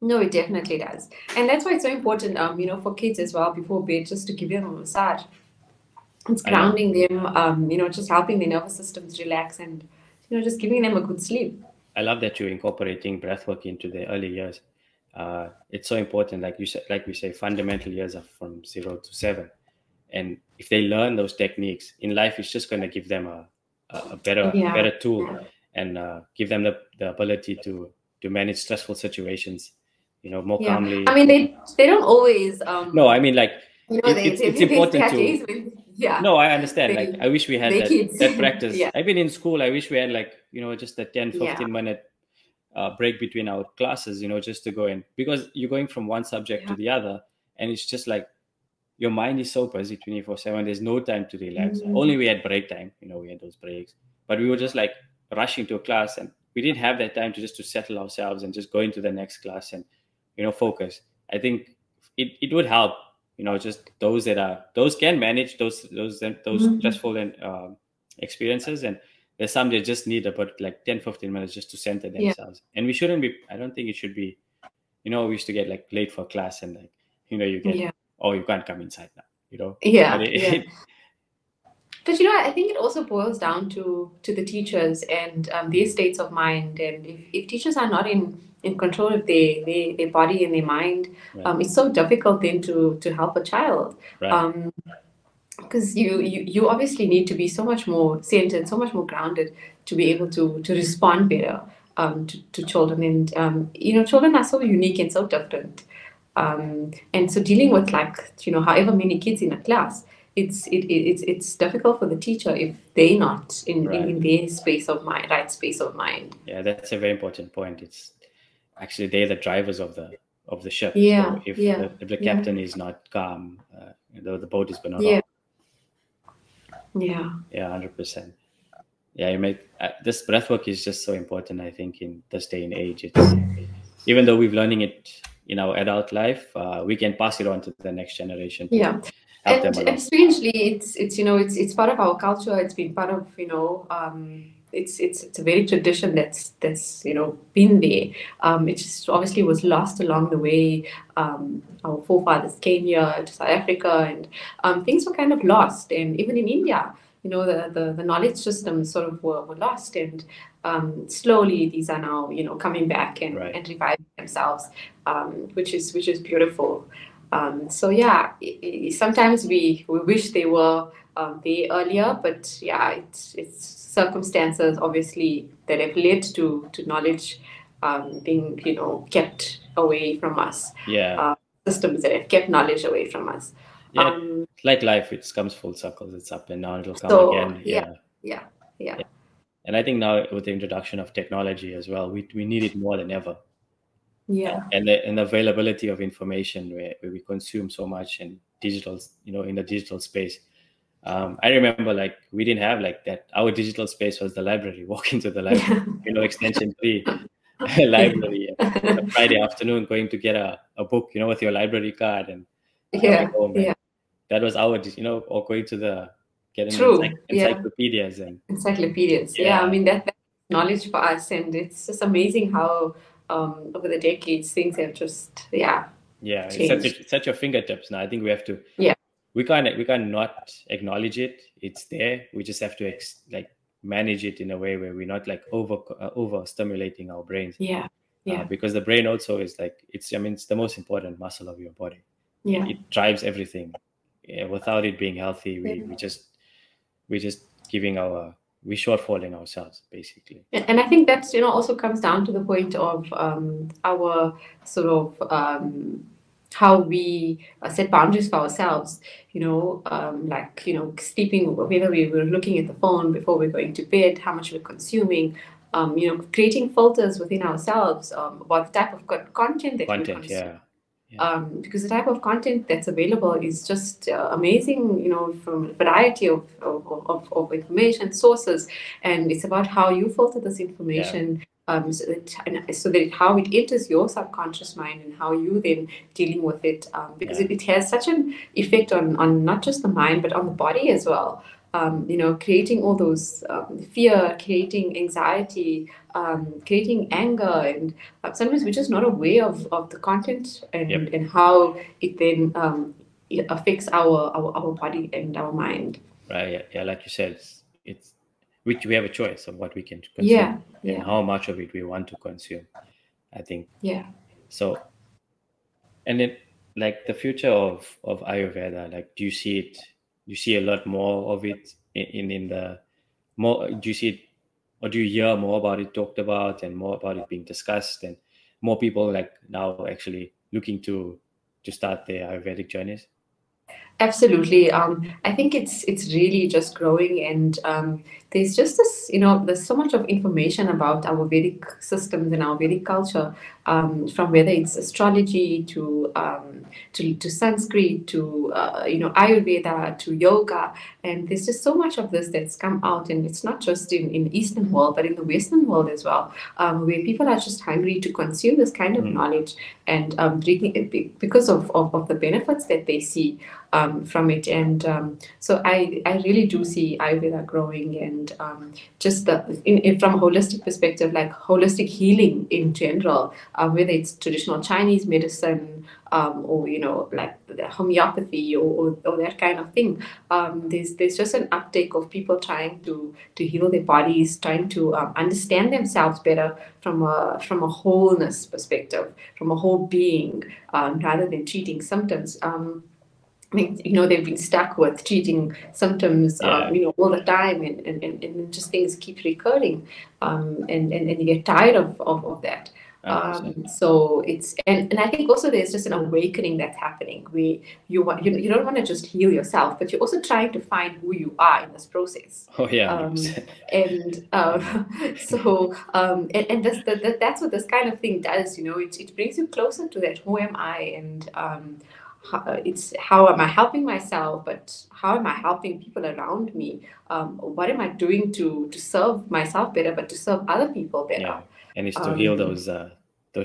No, it definitely does. And that's why it's so important, for kids as well, before bed, just to give them a massage. It's grounding them, just helping their nervous systems relax and, just giving them a good sleep. I love that you're incorporating breathwork into the early years. It's so important. Like you said, like we say, fundamental years are from 0 to 7. And if they learn those techniques in life, it's just going to give them a better tool and give them the ability to manage stressful situations, more calmly. I mean, they don't always. No, I mean, like it's important to. No, I understand. I wish we had that practice. I've been in school. I wish we had just a 10-15 minute break between our classes. Just to go in, because you're going from one subject to the other, and it's just like. Your mind is so busy 24/7. There's no time to relax. Only we had break time. We had those breaks, but we were just like rushing to a class, and we didn't have that time to settle ourselves and just go into the next class and, focus. I think it would help. Just those can manage those stressful and experiences, and there's some they just need about like 10-15 minutes just to center themselves. Yeah. And we shouldn't be. I don't think it should be. We used to get like late for class, and like you get. Yeah. Oh, you can't come inside now, But I think it also boils down to the teachers and their states of mind. And if teachers are not in control of their body and their mind, it's so difficult then to help a child. Right. Because you obviously need to be so much more centered, so much more grounded to be able to respond better to children. And, children are so unique and so different. And so dealing with, like, you know, however many kids in a class, it's difficult for the teacher if they're not in their space of mind, right space of mind. Yeah, that's a very important point. It's actually they're the drivers of the ship. Yeah. So if the captain is not calm, the boat is going to rock. Yeah. Yeah, 100%. Yeah, you make this breathwork is just so important. I think in this day and age, it's even though we're learning it in our adult life, we can pass it on to the next generation. Yeah. And strangely, it's you know, it's part of our culture. It's been part of, you know, it's a very tradition that's you know, been there. It just obviously was lost along the way. Our forefathers came here to South Africa, and things were kind of lost. And even in India, you know, the knowledge systems sort of were lost, and slowly these are now, you know, coming back and reviving themselves, which is beautiful. So yeah, sometimes we wish they were there earlier, but yeah, it's circumstances obviously that have led to knowledge being, you know, kept away from us. Yeah, systems that have kept knowledge away from us. Yeah, like life, it comes full circles. It's up and down. It'll come again. Yeah. And I think now with the introduction of technology as well, we need it more than ever. Yeah, and the availability of information where we consume so much and digital, you know, in the digital space. I remember, like, we didn't have like that. Our digital space was the library. Walk into the library, you know, extension 3 library. On a Friday afternoon, going to get a book, you know, with your library card and home, and that was our, you know, or going to get encyclopedias and encyclopedias. Yeah, I mean that knowledge for us, and it's just amazing how. Over the decades, things have just changed. It's at your fingertips now. I think we have to we can't not acknowledge it. It's there. We just have to manage it in a way where we're not like over stimulating our brains. Because the brain also is it's the most important muscle of your body. Yeah, it drives everything. Yeah, without it being healthy, we're just giving our. We're shortfalling ourselves, basically. And I think that's, you know, also comes down to the point of our sort of how we set boundaries for ourselves, you know, like, you know, sleeping, whether we were looking at the phone before we're going to bed, how much we're consuming, you know, creating filters within ourselves about the type of content that we consume. Yeah. Because the type of content that's available is just amazing, you know, from a variety of information sources, and it's about how you filter this information, so that how it enters your subconscious mind and how you then dealing with it, because it has such an effect on not just the mind but on the body as well. You know, creating all those fear, creating anxiety, creating anger, and sometimes we're just not aware of the content and how it then it affects our body and our mind. Right. Yeah. Like you said, it's which we have a choice of what we can consume and how much of it we want to consume. I think. Yeah. So, and then like the future of Ayurveda, like, do you see it? You see a lot more of it do you see it, or do you hear more about it talked about and more about it being discussed, and more people like now actually looking to start their Ayurvedic journeys? Absolutely. I think it's really just growing, and there's just this, you know, there's so much of information about our Vedic systems and our Vedic culture, from whether it's astrology to Sanskrit to you know, Ayurveda to yoga, and there's just so much of this that's come out, and it's not just in Eastern world but in the Western world as well, where people are just hungry to consume this kind of knowledge, and because of the benefits that they see from it. And so I really do see Ayurveda growing, and just from a holistic perspective, like holistic healing in general, whether it's traditional Chinese medicine, or, you know, like the homeopathy or that kind of thing. There's just an uptake of people trying to heal their bodies, trying to understand themselves better from a wholeness perspective, from a whole being, rather than treating symptoms. I mean, you know, they've been stuck with treating symptoms, you know, all the time, and just things keep recurring, and you get tired of that. So it's, and I think also there's just an awakening that's happening where you want, you don't want to just heal yourself, but you're also trying to find who you are in this process. Oh yeah. And that's what this kind of thing does, you know, it brings you closer to that. Who am I? And, it's how am I helping myself, but how am I helping people around me? What am I doing to serve myself better, but to serve other people better? Yeah. And it's to heal those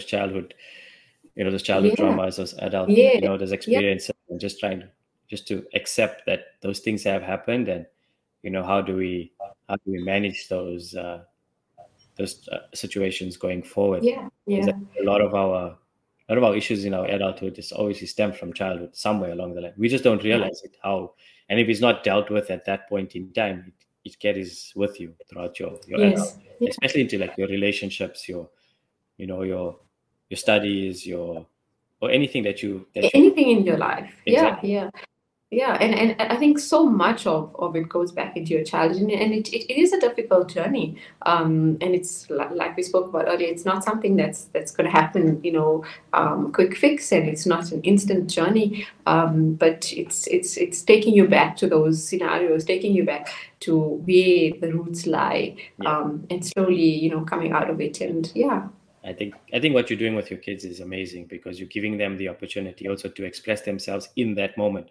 childhood, you know, those childhood traumas, those adult, you know, those experiences, and just trying to, accept that those things have happened, and you know, how do we manage those situations going forward? Yeah, yeah. A lot of our issues in our adulthood is obviously stemmed from childhood somewhere along the line. We just don't realize it, how, and if it's not dealt with at that point in time, it carries with you throughout your adult, especially into like your relationships, your studies, or anything that you in your life. Exactly. Yeah. And I think so much of it goes back into your childhood, and it is a difficult journey. And it's like we spoke about earlier, it's not something that's going to happen, you know, quick fix, and it's not an instant journey. But it's taking you back to those scenarios, taking you back to where the roots lie, and slowly, you know, coming out of it. And I think what you're doing with your kids is amazing, because you're giving them the opportunity also to express themselves in that moment.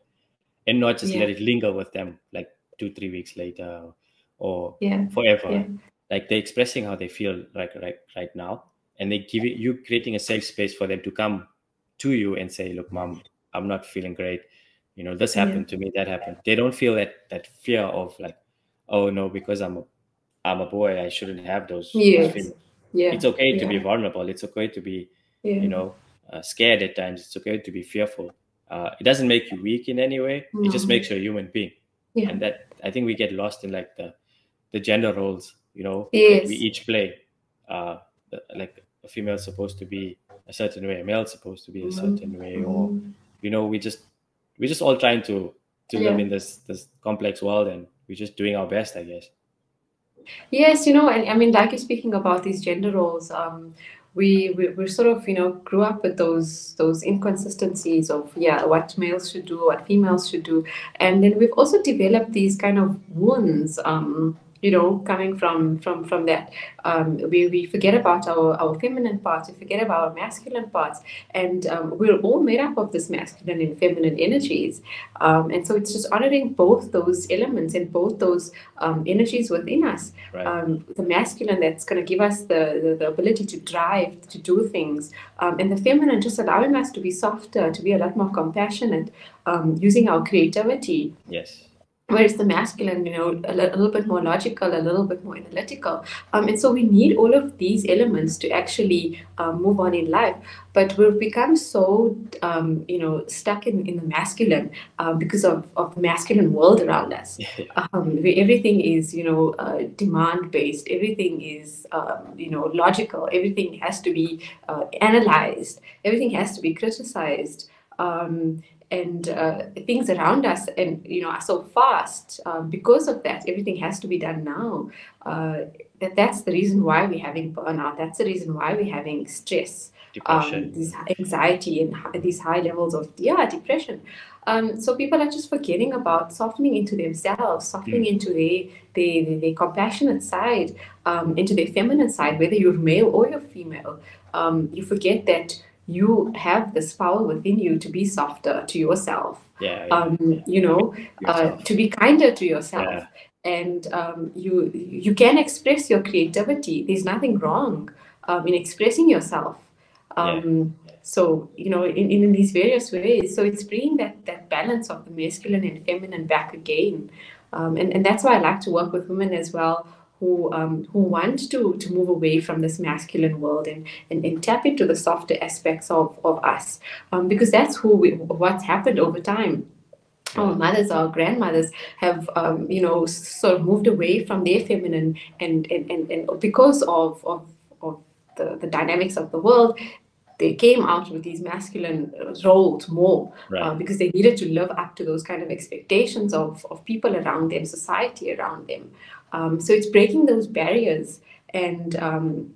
And not just let it linger with them like 2-3 weeks later or forever. Yeah. Like they're expressing how they feel right now, and they give it, you creating a safe space for them to come to you and say, "Look, Mom, I'm not feeling great. You know, this happened to me, that happened." They don't feel that fear of like, "Oh no, because I'm a boy, I shouldn't have those." Yes. Feelings. Yeah. It's okay to be vulnerable. It's okay to be, you know, scared at times. It's okay to be fearful. It doesn't make you weak in any way. No. It just makes you a human being. Yeah. And that, I think we get lost in like the gender roles, you know, that we each play. Like a female is supposed to be a certain way, a male is supposed to be a certain way, or, you know, we're just all trying to live in this complex world, and we're just doing our best, I guess. Yes, you know, and I mean, like you're speaking about these gender roles, we sort of, you know, grew up with those inconsistencies of what males should do, what females should do, and then we've also developed these kind of wounds, you know, coming from that, where we forget about our feminine parts, we forget about our masculine parts, and we're all made up of this masculine and feminine energies. And so it's just honoring both those elements and both those energies within us. Right. The masculine that's going to give us the ability to drive, to do things, and the feminine just allowing us to be softer, to be a lot more compassionate, using our creativity. Yes. Whereas the masculine, you know, a little bit more logical, a little bit more analytical. And so we need all of these elements to actually move on in life. But we've become so, you know, stuck in the masculine because of the masculine world around us. Where everything is, you know, demand-based. Everything is, you know, logical. Everything has to be analyzed. Everything has to be criticized. And things around us, and you know, are so fast. Because of that, everything has to be done now. That's the reason why we're having burnout. That's the reason why we're having stress, this anxiety, and these high levels of depression. So people are just forgetting about softening into themselves, softening into their compassionate side, into their feminine side, whether you're male or you're female. You forget that you have this power within you to be softer to yourself, you know, to be kinder to yourself, and you can express your creativity. There's nothing wrong in expressing yourself. So, you know, in these various ways. So it's bringing that balance of the masculine and feminine back again, and that's why I like to work with women as well, who want to move away from this masculine world and tap into the softer aspects of us, because that's what's happened over time. Our mothers, our grandmothers have, you know, sort of moved away from their feminine, and because of the dynamics of the world, they came out with these masculine roles more, because they needed to live up to those kind of expectations of people around them, society around them. So it's breaking those barriers and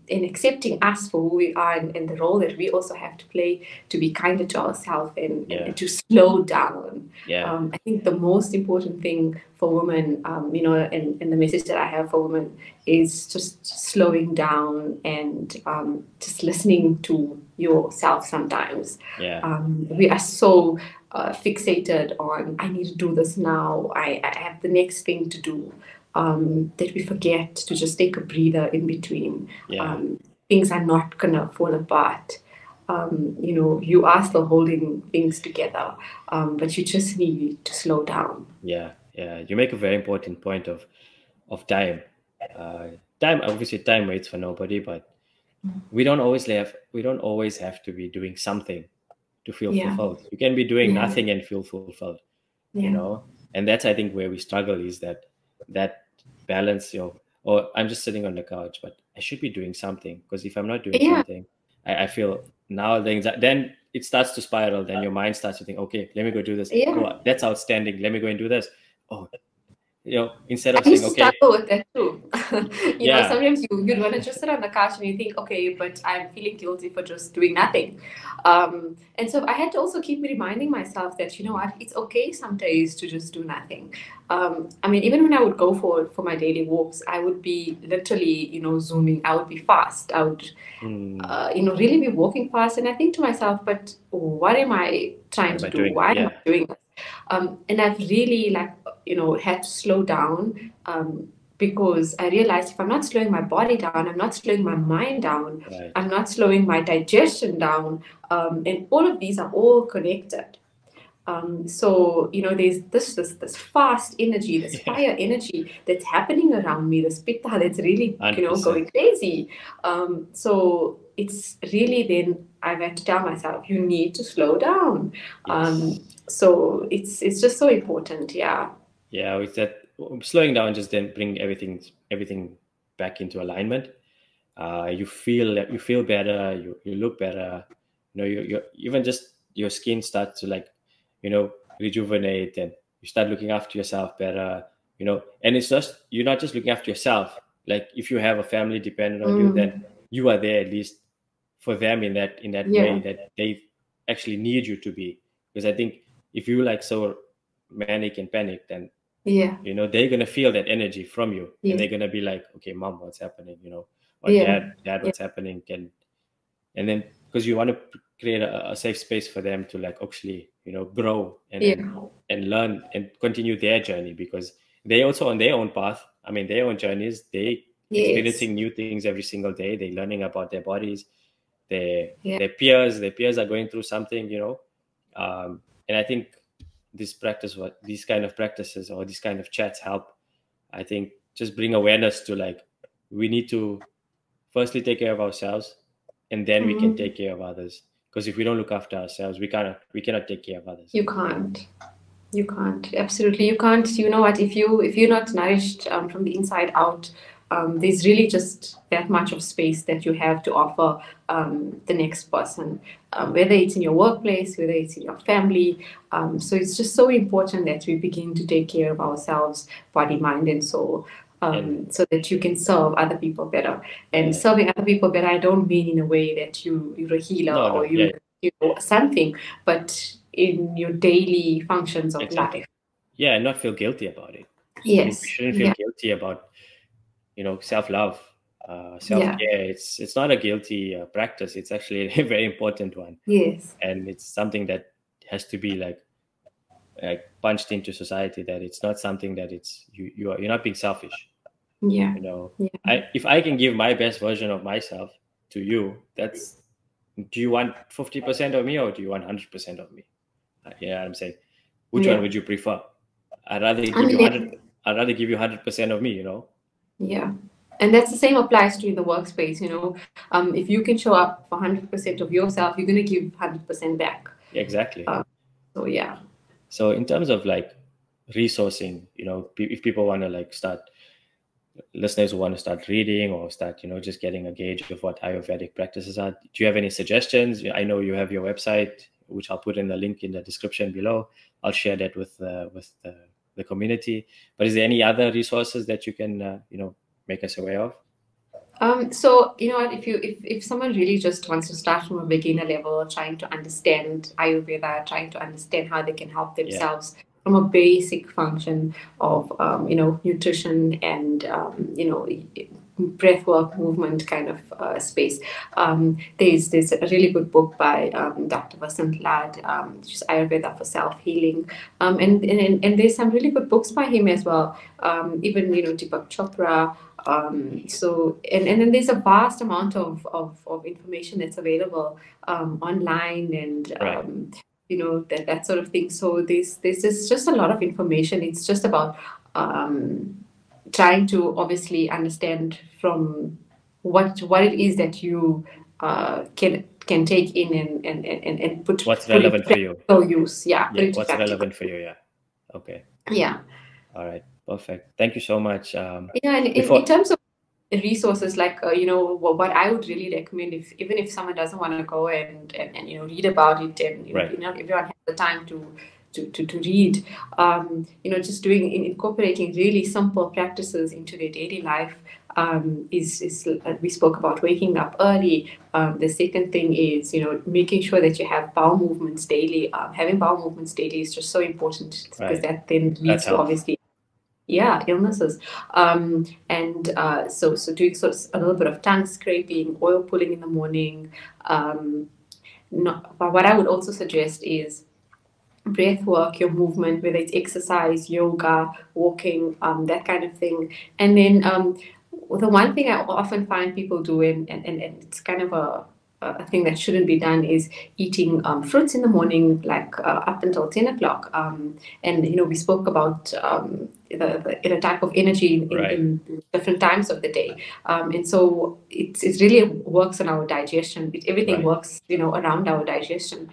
in accepting us for who we are and the role that we also have to play, to be kinder to ourselves and to slow down. Yeah. I think the most important thing for women, and the message that I have for women is just slowing down and just listening to yourself sometimes. Yeah. We are so fixated on, I need to do this now, I have the next thing to do, that we forget to just take a breather in between. Yeah. Things are not gonna fall apart. You are still holding things together, but you just need to slow down. Yeah, yeah. You make a very important point of time. Time, obviously, time waits for nobody, but we don't always have to be doing something to feel fulfilled. You can be doing nothing and feel fulfilled. Yeah. You know, and that's, I think, where we struggle, is that balance, or I'm just sitting on the couch, but I should be doing something, because if I'm not doing something, I feel now then it starts to spiral. Then your mind starts to think, okay, let me go do this. Yeah. Oh, that's outstanding. Let me go and do this. Oh, instead of saying, okay. I struggle with that too. you know, sometimes you'd want to just sit on the couch and you think, okay, but I'm feeling guilty for just doing nothing. And so I had to also keep reminding myself that, you know what, it's okay some days to just do nothing. Even when I would go for my daily walks, I would be literally, zooming. I would be fast. I would, really be walking fast. And I think to myself, but what am I trying to do? Why am I doing this? And I've really had to slow down, because I realized if I'm not slowing my body down, I'm not slowing my mind down, right. I'm not slowing my digestion down, and all of these are all connected. There's this fast energy, this fire energy that's happening around me, this pitta that's really, 100%. Going crazy. So it's really then I've had to tell myself, you need to slow down. Yes. So it's just so important. Yeah. Yeah. With that, slowing down just then bring everything back into alignment. You feel better. You look better. You even just your skin starts to rejuvenate, and you start looking after yourself better, and it's just, you're not just looking after yourself. Like if you have a family dependent on you, then you are there at least for them in that way that they actually need you to be. Because I think if you so manic and panic, then they're gonna feel that energy from you, and they're gonna be like, okay, mom, what's happening? Or dad, what's happening? And then because you want to create a safe space for them to actually grow and learn and continue their journey, because they also on their own path. I mean, their own journeys. They experiencing new things every single day. They're learning about their bodies. Their peers are going through something. And I think these kind of practices or these kind of chats help. I think just bring awareness to we need to firstly take care of ourselves, and then we can take care of others. Because if we don't look after ourselves, we cannot take care of others. You can't. Absolutely, you can't. You know what? If you're not nourished from the inside out, there's really just that much of space that you have to offer the next person, whether it's in your workplace, whether it's in your family. So it's just so important that we begin to take care of ourselves, body, mind, and soul, so that you can serve other people better. And serving other people better, I don't mean in a way that you're a healer or something, but in your daily functions of life. Yeah, and not feel guilty about it. Yes. You shouldn't feel guilty about self-love, self-care. Yeah. It's not a guilty practice. It's actually a very important one. Yes. And it's something that has to be like punched into society, that it's not something that you're not being selfish. Yeah. If I can give my best version of myself to you, that's, do you want 50% of me or do you want 100% of me? You know what I'm saying? Which one would you prefer? I'd rather give you 100% of me, Yeah. And that's the same applies to the workspace, if you can show up for 100% of yourself, you're going to give 100% back. Exactly. So in terms of resourcing, if people want to listeners who want to start reading or start, just getting a gauge of what Ayurvedic practices are, do you have any suggestions? I know you have your website, which I'll put in the link in the description below. I'll share that with the community, but is there any other resources that you can make us aware of? So, you know, if someone really just wants to start from a beginner level, trying to understand Ayurveda, trying to understand how they can help themselves from a basic function of, you know, nutrition and, you know, breathwork, movement kind of space. There's a really good book by Dr. Vasant Ladd, which is Ayurveda for self-healing, and there's some really good books by him as well. Even, you know, Deepak Chopra. And then there's a vast amount of information that's available online and you know, that sort of thing. So there's just a lot of information. It's just about trying to obviously understand from what it is that you can take in and put what's relevant for you. What's relevant for you? Yeah. Okay. Yeah. All right. Perfect. Thank you so much. And in terms of resources, like, you know, what I would really recommend, even if someone doesn't want to go and you know, read about it, and you know, everyone has the time to read, you know, just incorporating really simple practices into their daily life. We spoke about waking up early. The second thing is, you know, making sure that you have bowel movements daily. Having bowel movements daily is just so important, because that then leads to obviously illnesses, and so doing sort of a little bit of tongue scraping, oil pulling in the morning. But what I would also suggest is breath work, your movement, whether it's exercise, yoga, walking, that kind of thing. And then the one thing I often find people doing, and it's kind of a thing that shouldn't be done, is eating fruits in the morning, like up until 10 o'clock. And, you know, we spoke about the type of energy in different times of the day. And so it really works on our digestion. Everything works, you know, around our digestion.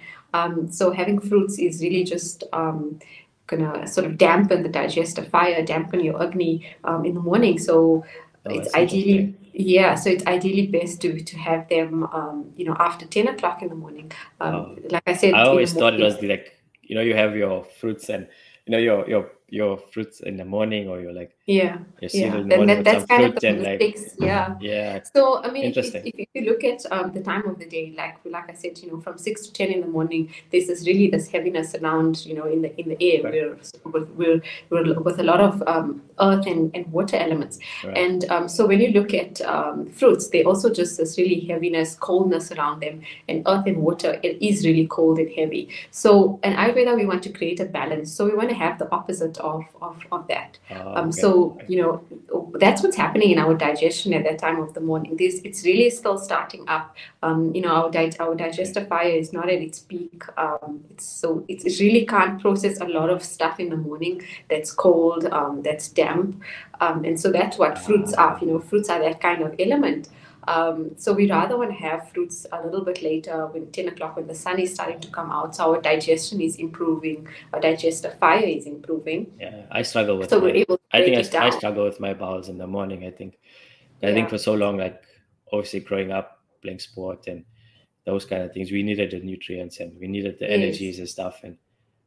So having fruits is really just gonna sort of dampen the digestive fire, dampen your agni in the morning. So it's ideally best to have them, you know, after 10 o'clock in the morning. Like I said, I always thought it was like, you know, you have your fruits and, you know, your fruits in the morning, or you're like, that's kind of the mistakes. So I mean, if you look at the time of the day, like I said, you know, from 6 to 10 in the morning, there's this heaviness around, you know, in the air, we're with a lot of earth and water elements, and so when you look at fruits, they also just this really heaviness, coldness around them, and earth and water, it is really cold and heavy. So in Ayurveda, we want to create a balance, so we want to have the opposite of that. So, you know, that's what's happening in our digestion at that time of the morning. It's really still starting up. You know, our digestive fire is not at its peak. It really can't process a lot of stuff in the morning that's cold, that's damp. And so that's what fruits are. You know, fruits are that kind of element. So we rather want to have fruits a little bit later, when 10 o'clock, when the sun is starting to come out. So our digestion is improving, our digestive fire is improving. Yeah, I struggle with I struggle with my bowels in the morning, I think. I think for so long, like obviously growing up, playing sport and those kind of things, we needed the nutrients and we needed the energies and stuff. And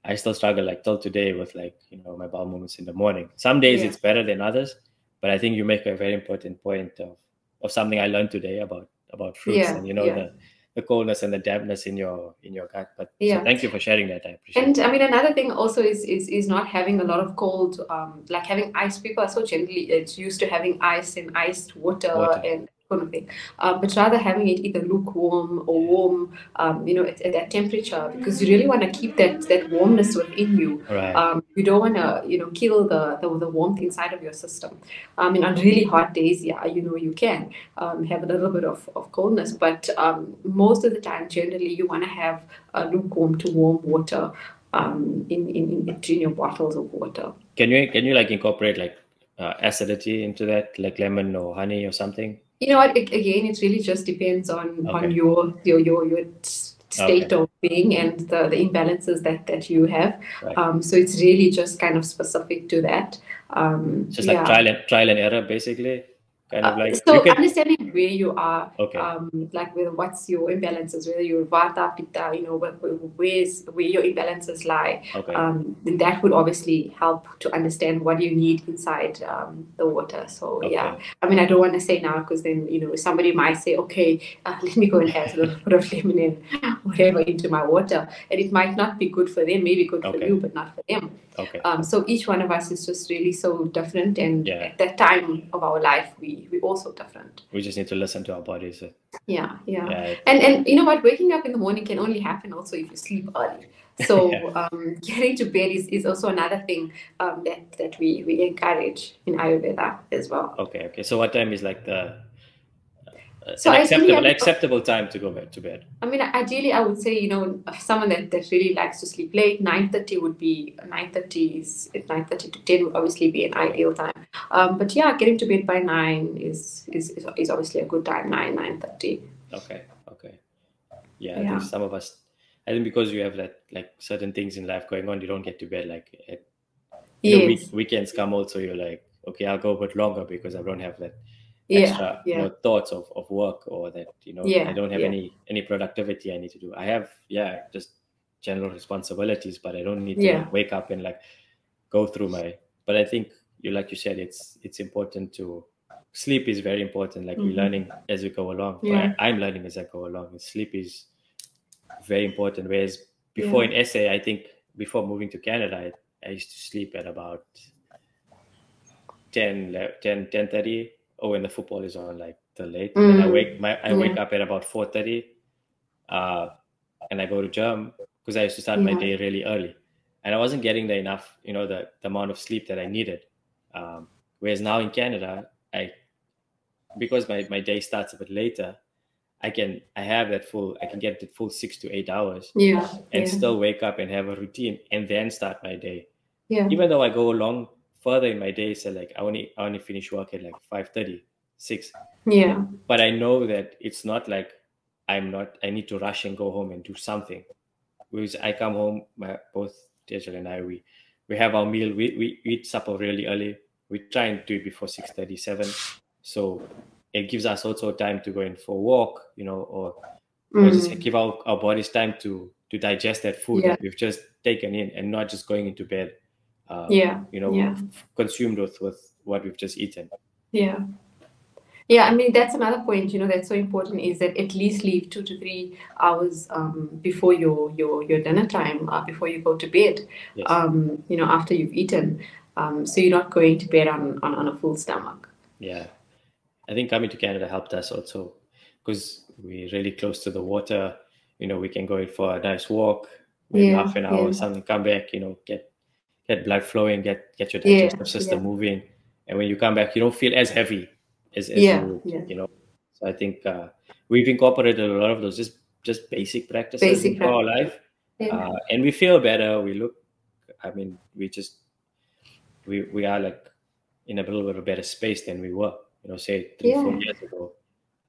I still struggle like till today with, like, you know, my bowel movements in the morning. Some days it's better than others, but I think you make a very important point of something I learned today about fruits and, you know, the coldness and the dampness in your gut. But so thank you for sharing that. I appreciate it. I mean, another thing also is not having a lot of cold, like having ice. People are so generally used to having ice and iced water. And kind of thing, but rather having it either lukewarm or warm, you know, at that temperature, because you really want to keep that warmness within you. You don't want to, you know, kill the warmth inside of your system. And on really hot days, you know, you can have a little bit of coldness, but most of the time, generally, you want to have lukewarm to warm water in your bottles of water. Can you like incorporate like acidity into that, like lemon or honey or something? You know what? Again, it really just depends on your state of being and the imbalances that you have. So it's really just kind of specific to that. Just like trial and error, basically. kind of like so can... understanding where you are, okay, like with what's your imbalances, whether you're Vata, Pitta, you know, where your imbalances lie, okay, then that would obviously help to understand what you need inside the water. So okay, yeah, I mean, I don't want to say now because then, you know, somebody might say, okay, let me go and add a little bit of lemon and whatever into my water, and it might not be good for them, maybe good okay for you but not for them. Okay. So each one of us is just really so different, and yeah, at that time of our life we're also different. We just need to listen to our bodies. Yeah, yeah, yeah. And you know what, waking up in the morning can only happen also if you sleep early. So yeah, getting to bed is also another thing that we encourage in Ayurveda as well. Okay, okay. So what time is like the so acceptable time to go back to bed? I mean, ideally, I would say, you know, someone that really likes to sleep late, 9:30 would be 9:30 is 9:30 to 10 would obviously be an ideal time. But yeah, getting to bed by 9 is obviously a good time. 9:30. Okay, okay. Yeah, yeah. I think some of us, I think because you have that like certain things in life going on, you don't get to bed like at, you know, weekends come also. You're like, okay, I'll go a bit longer because I don't have that extra, yeah, yeah, you know, thoughts of work, or that, you know, yeah, I don't have yeah any productivity I need to do. I have, yeah, just general responsibilities, but I don't need to yeah like wake up and like go through my, but I think you, like you said, it's important to sleep is very important. Like mm-hmm we're learning as we go along. Yeah. I'm learning as I go along, and sleep is very important. Whereas before yeah in SA, I think before moving to Canada, I used to sleep at about 10:30. Oh, and the football is on like the late. Mm. And I wake up at about 4:30, and I go to gym because I used to start yeah my day really early, and I wasn't getting there enough, you know, the amount of sleep that I needed. Whereas now in Canada, because my day starts a bit later, I can get the full 6 to 8 hours, yeah, and yeah still wake up and have a routine and then start my day. Yeah, even though I go along further in my day, so like I only finish work at like 5:30, 6. Yeah. But I know that it's not like I need to rush and go home and do something. Because I come home, both Tejal and I, we have our meal. We eat supper really early. We try and do it before 6:37. So it gives us also time to go in for a walk, you know, or just give our bodies time to digest that food yeah that we've just taken in, and not just going into bed, yeah, you know, yeah, consumed with what we've just eaten. Yeah, yeah. I mean, that's another point, you know, that's so important, is that at least leave 2 to 3 hours before your dinner time, before you go to bed. Yes. You know, after you've eaten, so you're not going to bed on a full stomach. Yeah, I think coming to Canada helped us also because we're really close to the water. You know, we can go in for a nice walk, maybe yeah half an hour yeah or something, come back, you know, get blood flowing, get your digestive yeah system yeah moving, and when you come back, you don't feel as heavy as yeah you, yeah, you know. So I think we've incorporated a lot of those just basic practices into our life, yeah, and we feel better. We look, I mean, we are like in a little bit of a better space than we were, you know, say 3-4 years ago.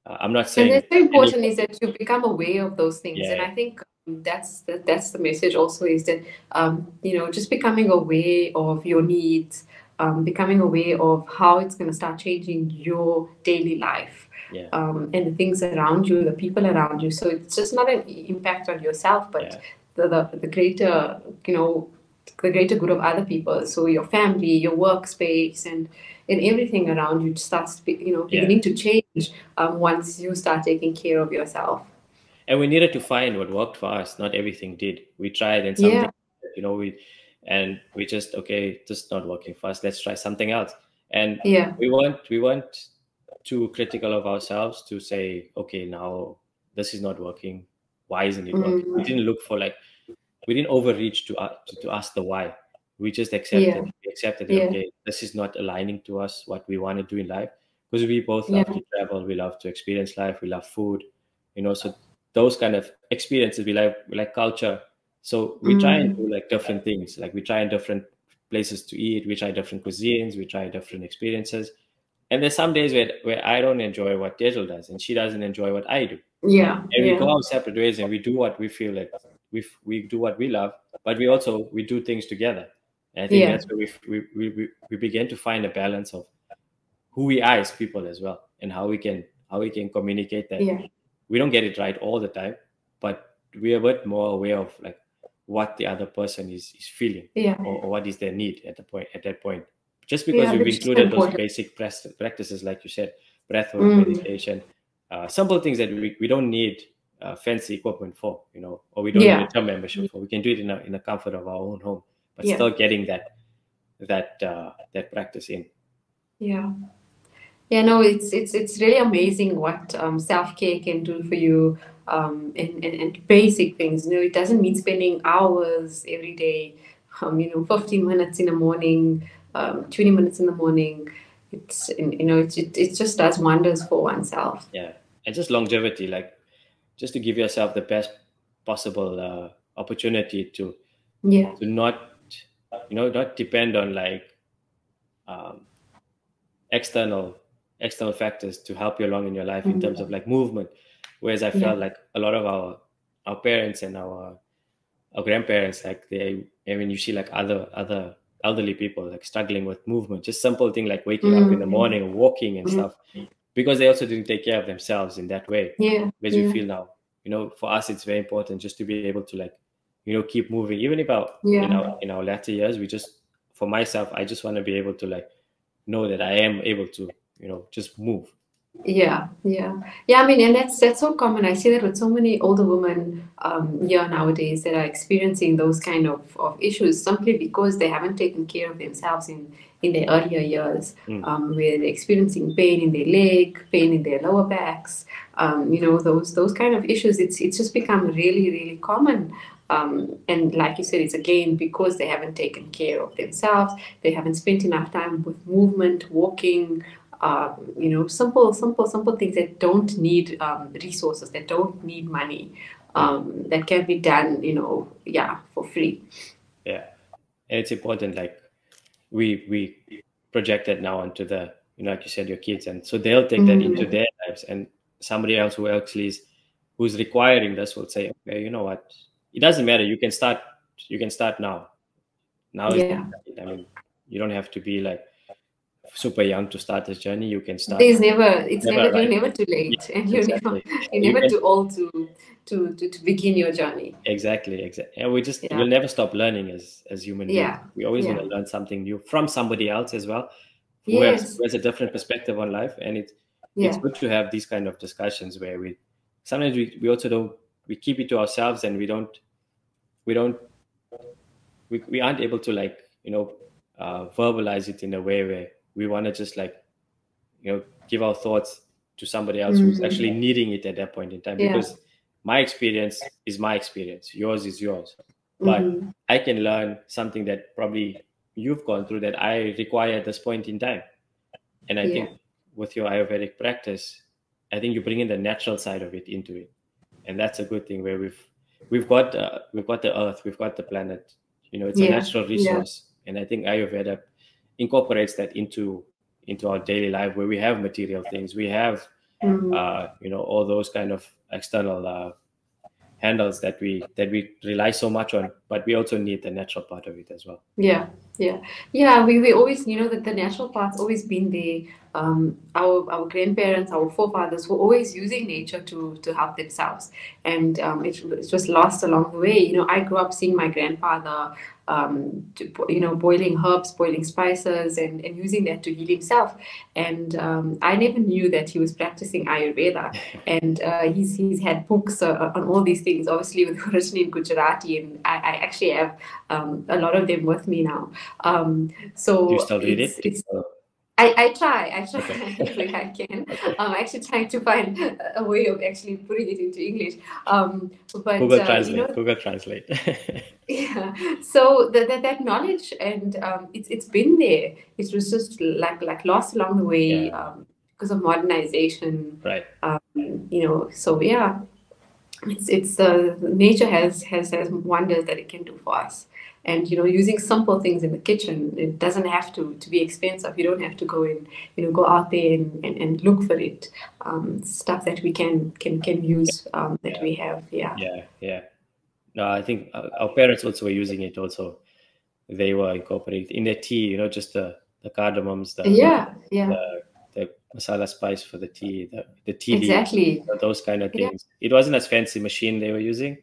I'm not saying. And that's so important is that you become aware of those things, yeah, and I think that's the message also, is that you know, just becoming aware of your needs, becoming aware of how it's going to start changing your daily life, yeah, and the things around you, the people around you. So it's just not an impact on yourself, but yeah the greater, you know, the greater good of other people. So your family, your workspace, and everything around you starts, you know, beginning yeah to change once you start taking care of yourself. And we needed to find what worked for us. Not everything did. We tried and something, yeah, you know, we just, okay, just not working for us. Let's try something else. And yeah we weren't too critical of ourselves to say, okay, now this is not working. Why isn't it working? Mm-hmm. We didn't look for like, we didn't overreach to ask the why. We just accepted. Yeah. We accepted, yeah, okay, this is not aligning to us what we want to do in life, because we both love yeah to travel. We love to experience life. We love food, you know, so those kind of experiences, we like culture. So we try and do like different things. Like we try in different places to eat. We try different cuisines. We try different experiences. And there's some days where I don't enjoy what Tejal does, and she doesn't enjoy what I do. Yeah. And yeah we go our separate ways, and we do what we feel like. We do what we love, but we do things together. And I think yeah that's where we begin to find a balance of who we are as people as well, and how we can communicate that. Yeah. We don't get it right all the time, but we are a bit more aware of like what the other person is feeling, yeah, or what is their need at that point. Just because yeah, we've included those basic practices, like you said, breath work, meditation, simple things that we don't need fancy equipment for, you know, or we don't yeah. need a gym membership for. We can do it in the comfort of our own home, but yeah. still getting that practice in. Yeah. Yeah, no, it's really amazing what self-care can do for you, and basic things. You know, it doesn't mean spending hours every day, 15 minutes in the morning, 20 minutes in the morning. It's, you know, it just does wonders for oneself. Yeah, and just longevity, like just to give yourself the best possible opportunity to, yeah, to not depend on like external factors to help you along in your life, in terms of like movement. Whereas I felt yeah. like a lot of our parents and our grandparents, like when you see like other elderly people like struggling with movement, just simple thing like waking up in the morning, walking and stuff, because they also didn't take care of themselves in that way. Yeah. As yeah. we feel now, you know, for us, it's very important just to be able to like, you know, keep moving, even if yeah. in our latter years, we just, for myself, I just want to be able to like, know that I am able to, you know, just move. Yeah. I mean, and that's so common. I see that with so many older women here nowadays that are experiencing those kind of issues simply because they haven't taken care of themselves in their earlier years, where they're experiencing pain in their leg, pain in their lower backs, you know, those kind of issues. It's just become really, really common. And like you said, it's again because they haven't taken care of themselves. They haven't spent enough time with movement, walking, you know, simple things that don't need resources, that don't need money, that can be done, you know, yeah, for free. Yeah, and it's important. Like we project that now onto the, you know, like you said, your kids, and so they'll take that into their lives. And somebody else who actually who's requiring this will say, okay, you know what. It doesn't matter. You can start now. Now, yeah. I mean, you don't have to be like super young to start this journey. You can start. It's never you're never too late, yeah, and exactly. you're never too old to begin your journey. Exactly. And we'll never stop learning as human beings. Yeah. We always want to learn something new from somebody else as well, who has a different perspective on life. And it's good to have these kind of discussions where sometimes we also don't. We keep it to ourselves, and we aren't able to like, you know, verbalize it in a way where we want to just like, you know, give our thoughts to somebody else who's actually needing it at that point in time. Yeah. Because my experience is my experience, yours is yours, but I can learn something that probably you've gone through that I require at this point in time. And I think with your Ayurvedic practice, I think you bring in the natural side of it into it. And that's a good thing, where we've got the earth, we've got the planet, you know, it's a natural resource. Yeah. And I think Ayurveda incorporates that into our daily life, where we have material things, we have, you know, all those kind of external handles that we rely so much on, but we also need the natural part of it as well. Yeah. We always, you know, that the natural part's always been there. Our grandparents, our forefathers were always using nature to help themselves, and it's just lost along the way. You know, I grew up seeing my grandfather, you know, boiling herbs, boiling spices, and using that to heal himself. And I never knew that he was practicing Ayurveda, and he's had books on all these things. Obviously, with originally in Gujarati, and I actually have a lot of them with me now. So do you still read it? I try. Okay. If I can. I'm actually trying to find a way of actually putting it into English. But Google Translate. Yeah. So that knowledge, and it's been there. It was just like lost along the way because of modernization. Right. You know. So yeah, it's nature has wonders that it can do for us. And, you know, using simple things in the kitchen, it doesn't have to be expensive. You don't have to go and, you know, go out there and look for it. Stuff that we can use that we have. Yeah. No, I think our parents also were using it also. They were incorporating in their tea, you know, just the cardamoms, the masala spice for the tea, the tea exactly leaves, those kind of things. It wasn't as fancy machine they were using.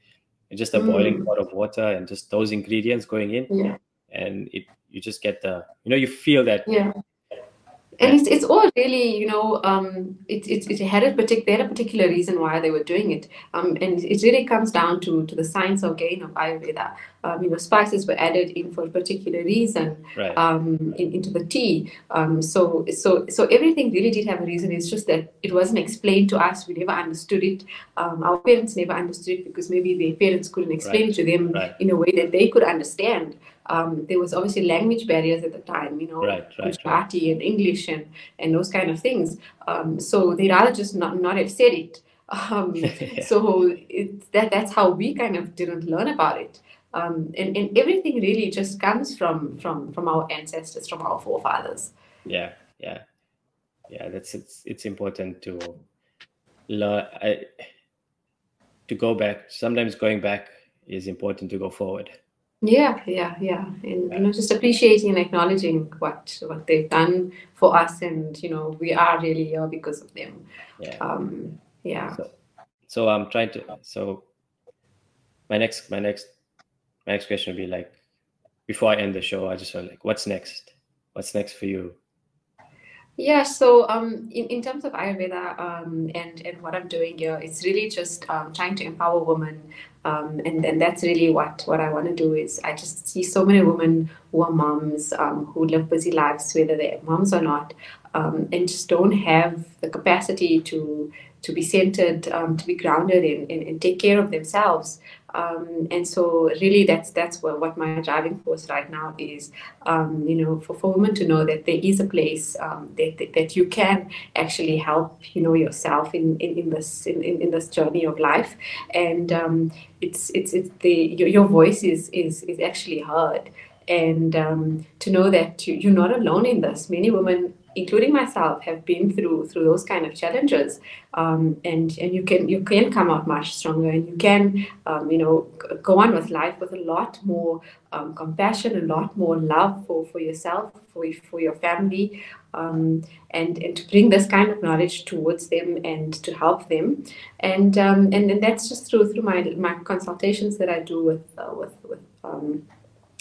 It's just a boiling pot of water and just those ingredients going in, and you just get the, you feel that. And it's all really, they had a particular reason why they were doing it. And it really comes down to the science of gain of Ayurveda. Spices were added in for a particular reason, right. Into the tea. So everything really did have a reason. It's just that it wasn't explained to us. We never understood it. Our parents never understood it because maybe their parents couldn't explain it to them in a way that they could understand. There was obviously language barriers at the time, Gujarati and English and those kind of things. So they'd rather just not have said it. So that's how we kind of didn't learn about it. And everything really just comes from our ancestors, from our forefathers. Yeah. It's important to learn, to go back. Sometimes going back is important to go forward. And just appreciating and acknowledging what they've done for us, and we are really here because of them. So I'm trying to. So my next question would be, like, before I end the show, I just want, like, what's next? What's next for you? Yeah, so in terms of Ayurveda and what I'm doing here, it's really just trying to empower women, and that's really what I want to do. Is I just see so many women who are moms, who live busy lives, whether they're moms or not, and just don't have the capacity to be centered, to be grounded and take care of themselves. And so really that's what my driving force right now is, for women to know that there is a place that you can actually help, yourself in this journey of life. And your voice is actually heard. And to know that you're not alone in this. Many women, including myself, have been through those kind of challenges, and you can come out much stronger, and you can go on with life with a lot more compassion, a lot more love for yourself, for your family, and to bring this kind of knowledge towards them and to help them, and that's just through my consultations that I do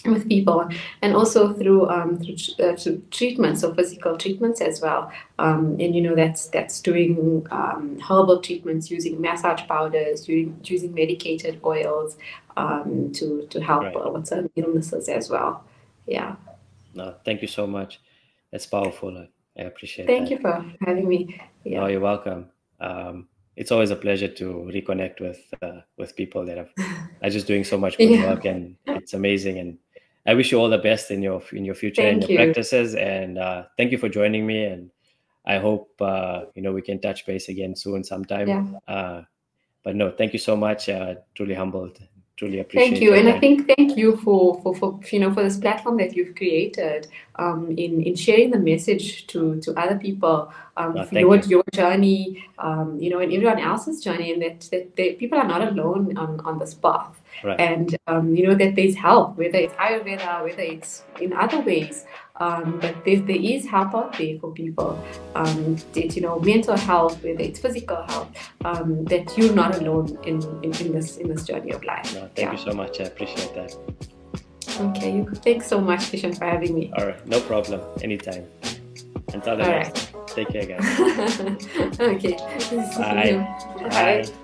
with people, and also through treatments, so physical treatments as well, and that's doing herbal treatments, using massage powders, using medicated oils to help with certain illnesses as well. No, thank you so much. That's powerful. I appreciate it. Thank you for having me. Oh, you're welcome. It's always a pleasure to reconnect with people that are just doing so much good work, and it's amazing. And I wish you all the best in your future and your practices, and thank you for joining me. And I hope we can touch base again soon, sometime. But no, thank you so much. Truly humbled, truly appreciate. Thank you, and I think thank you for for this platform that you've created, in sharing the message to other people, your journey, and everyone else's journey, and that people are not alone on this path. Right. And that there's help, whether it's Ayurveda, whether it's in other ways, but there is help out there for people. Mental health, whether it's physical health, that you're not alone in this journey of life. No, thank you so much. I appreciate that. Okay, thanks so much, Kishan, for having me. All right, no problem. Anytime. Until the next time. Take care, guys. Okay. Bye. Bye.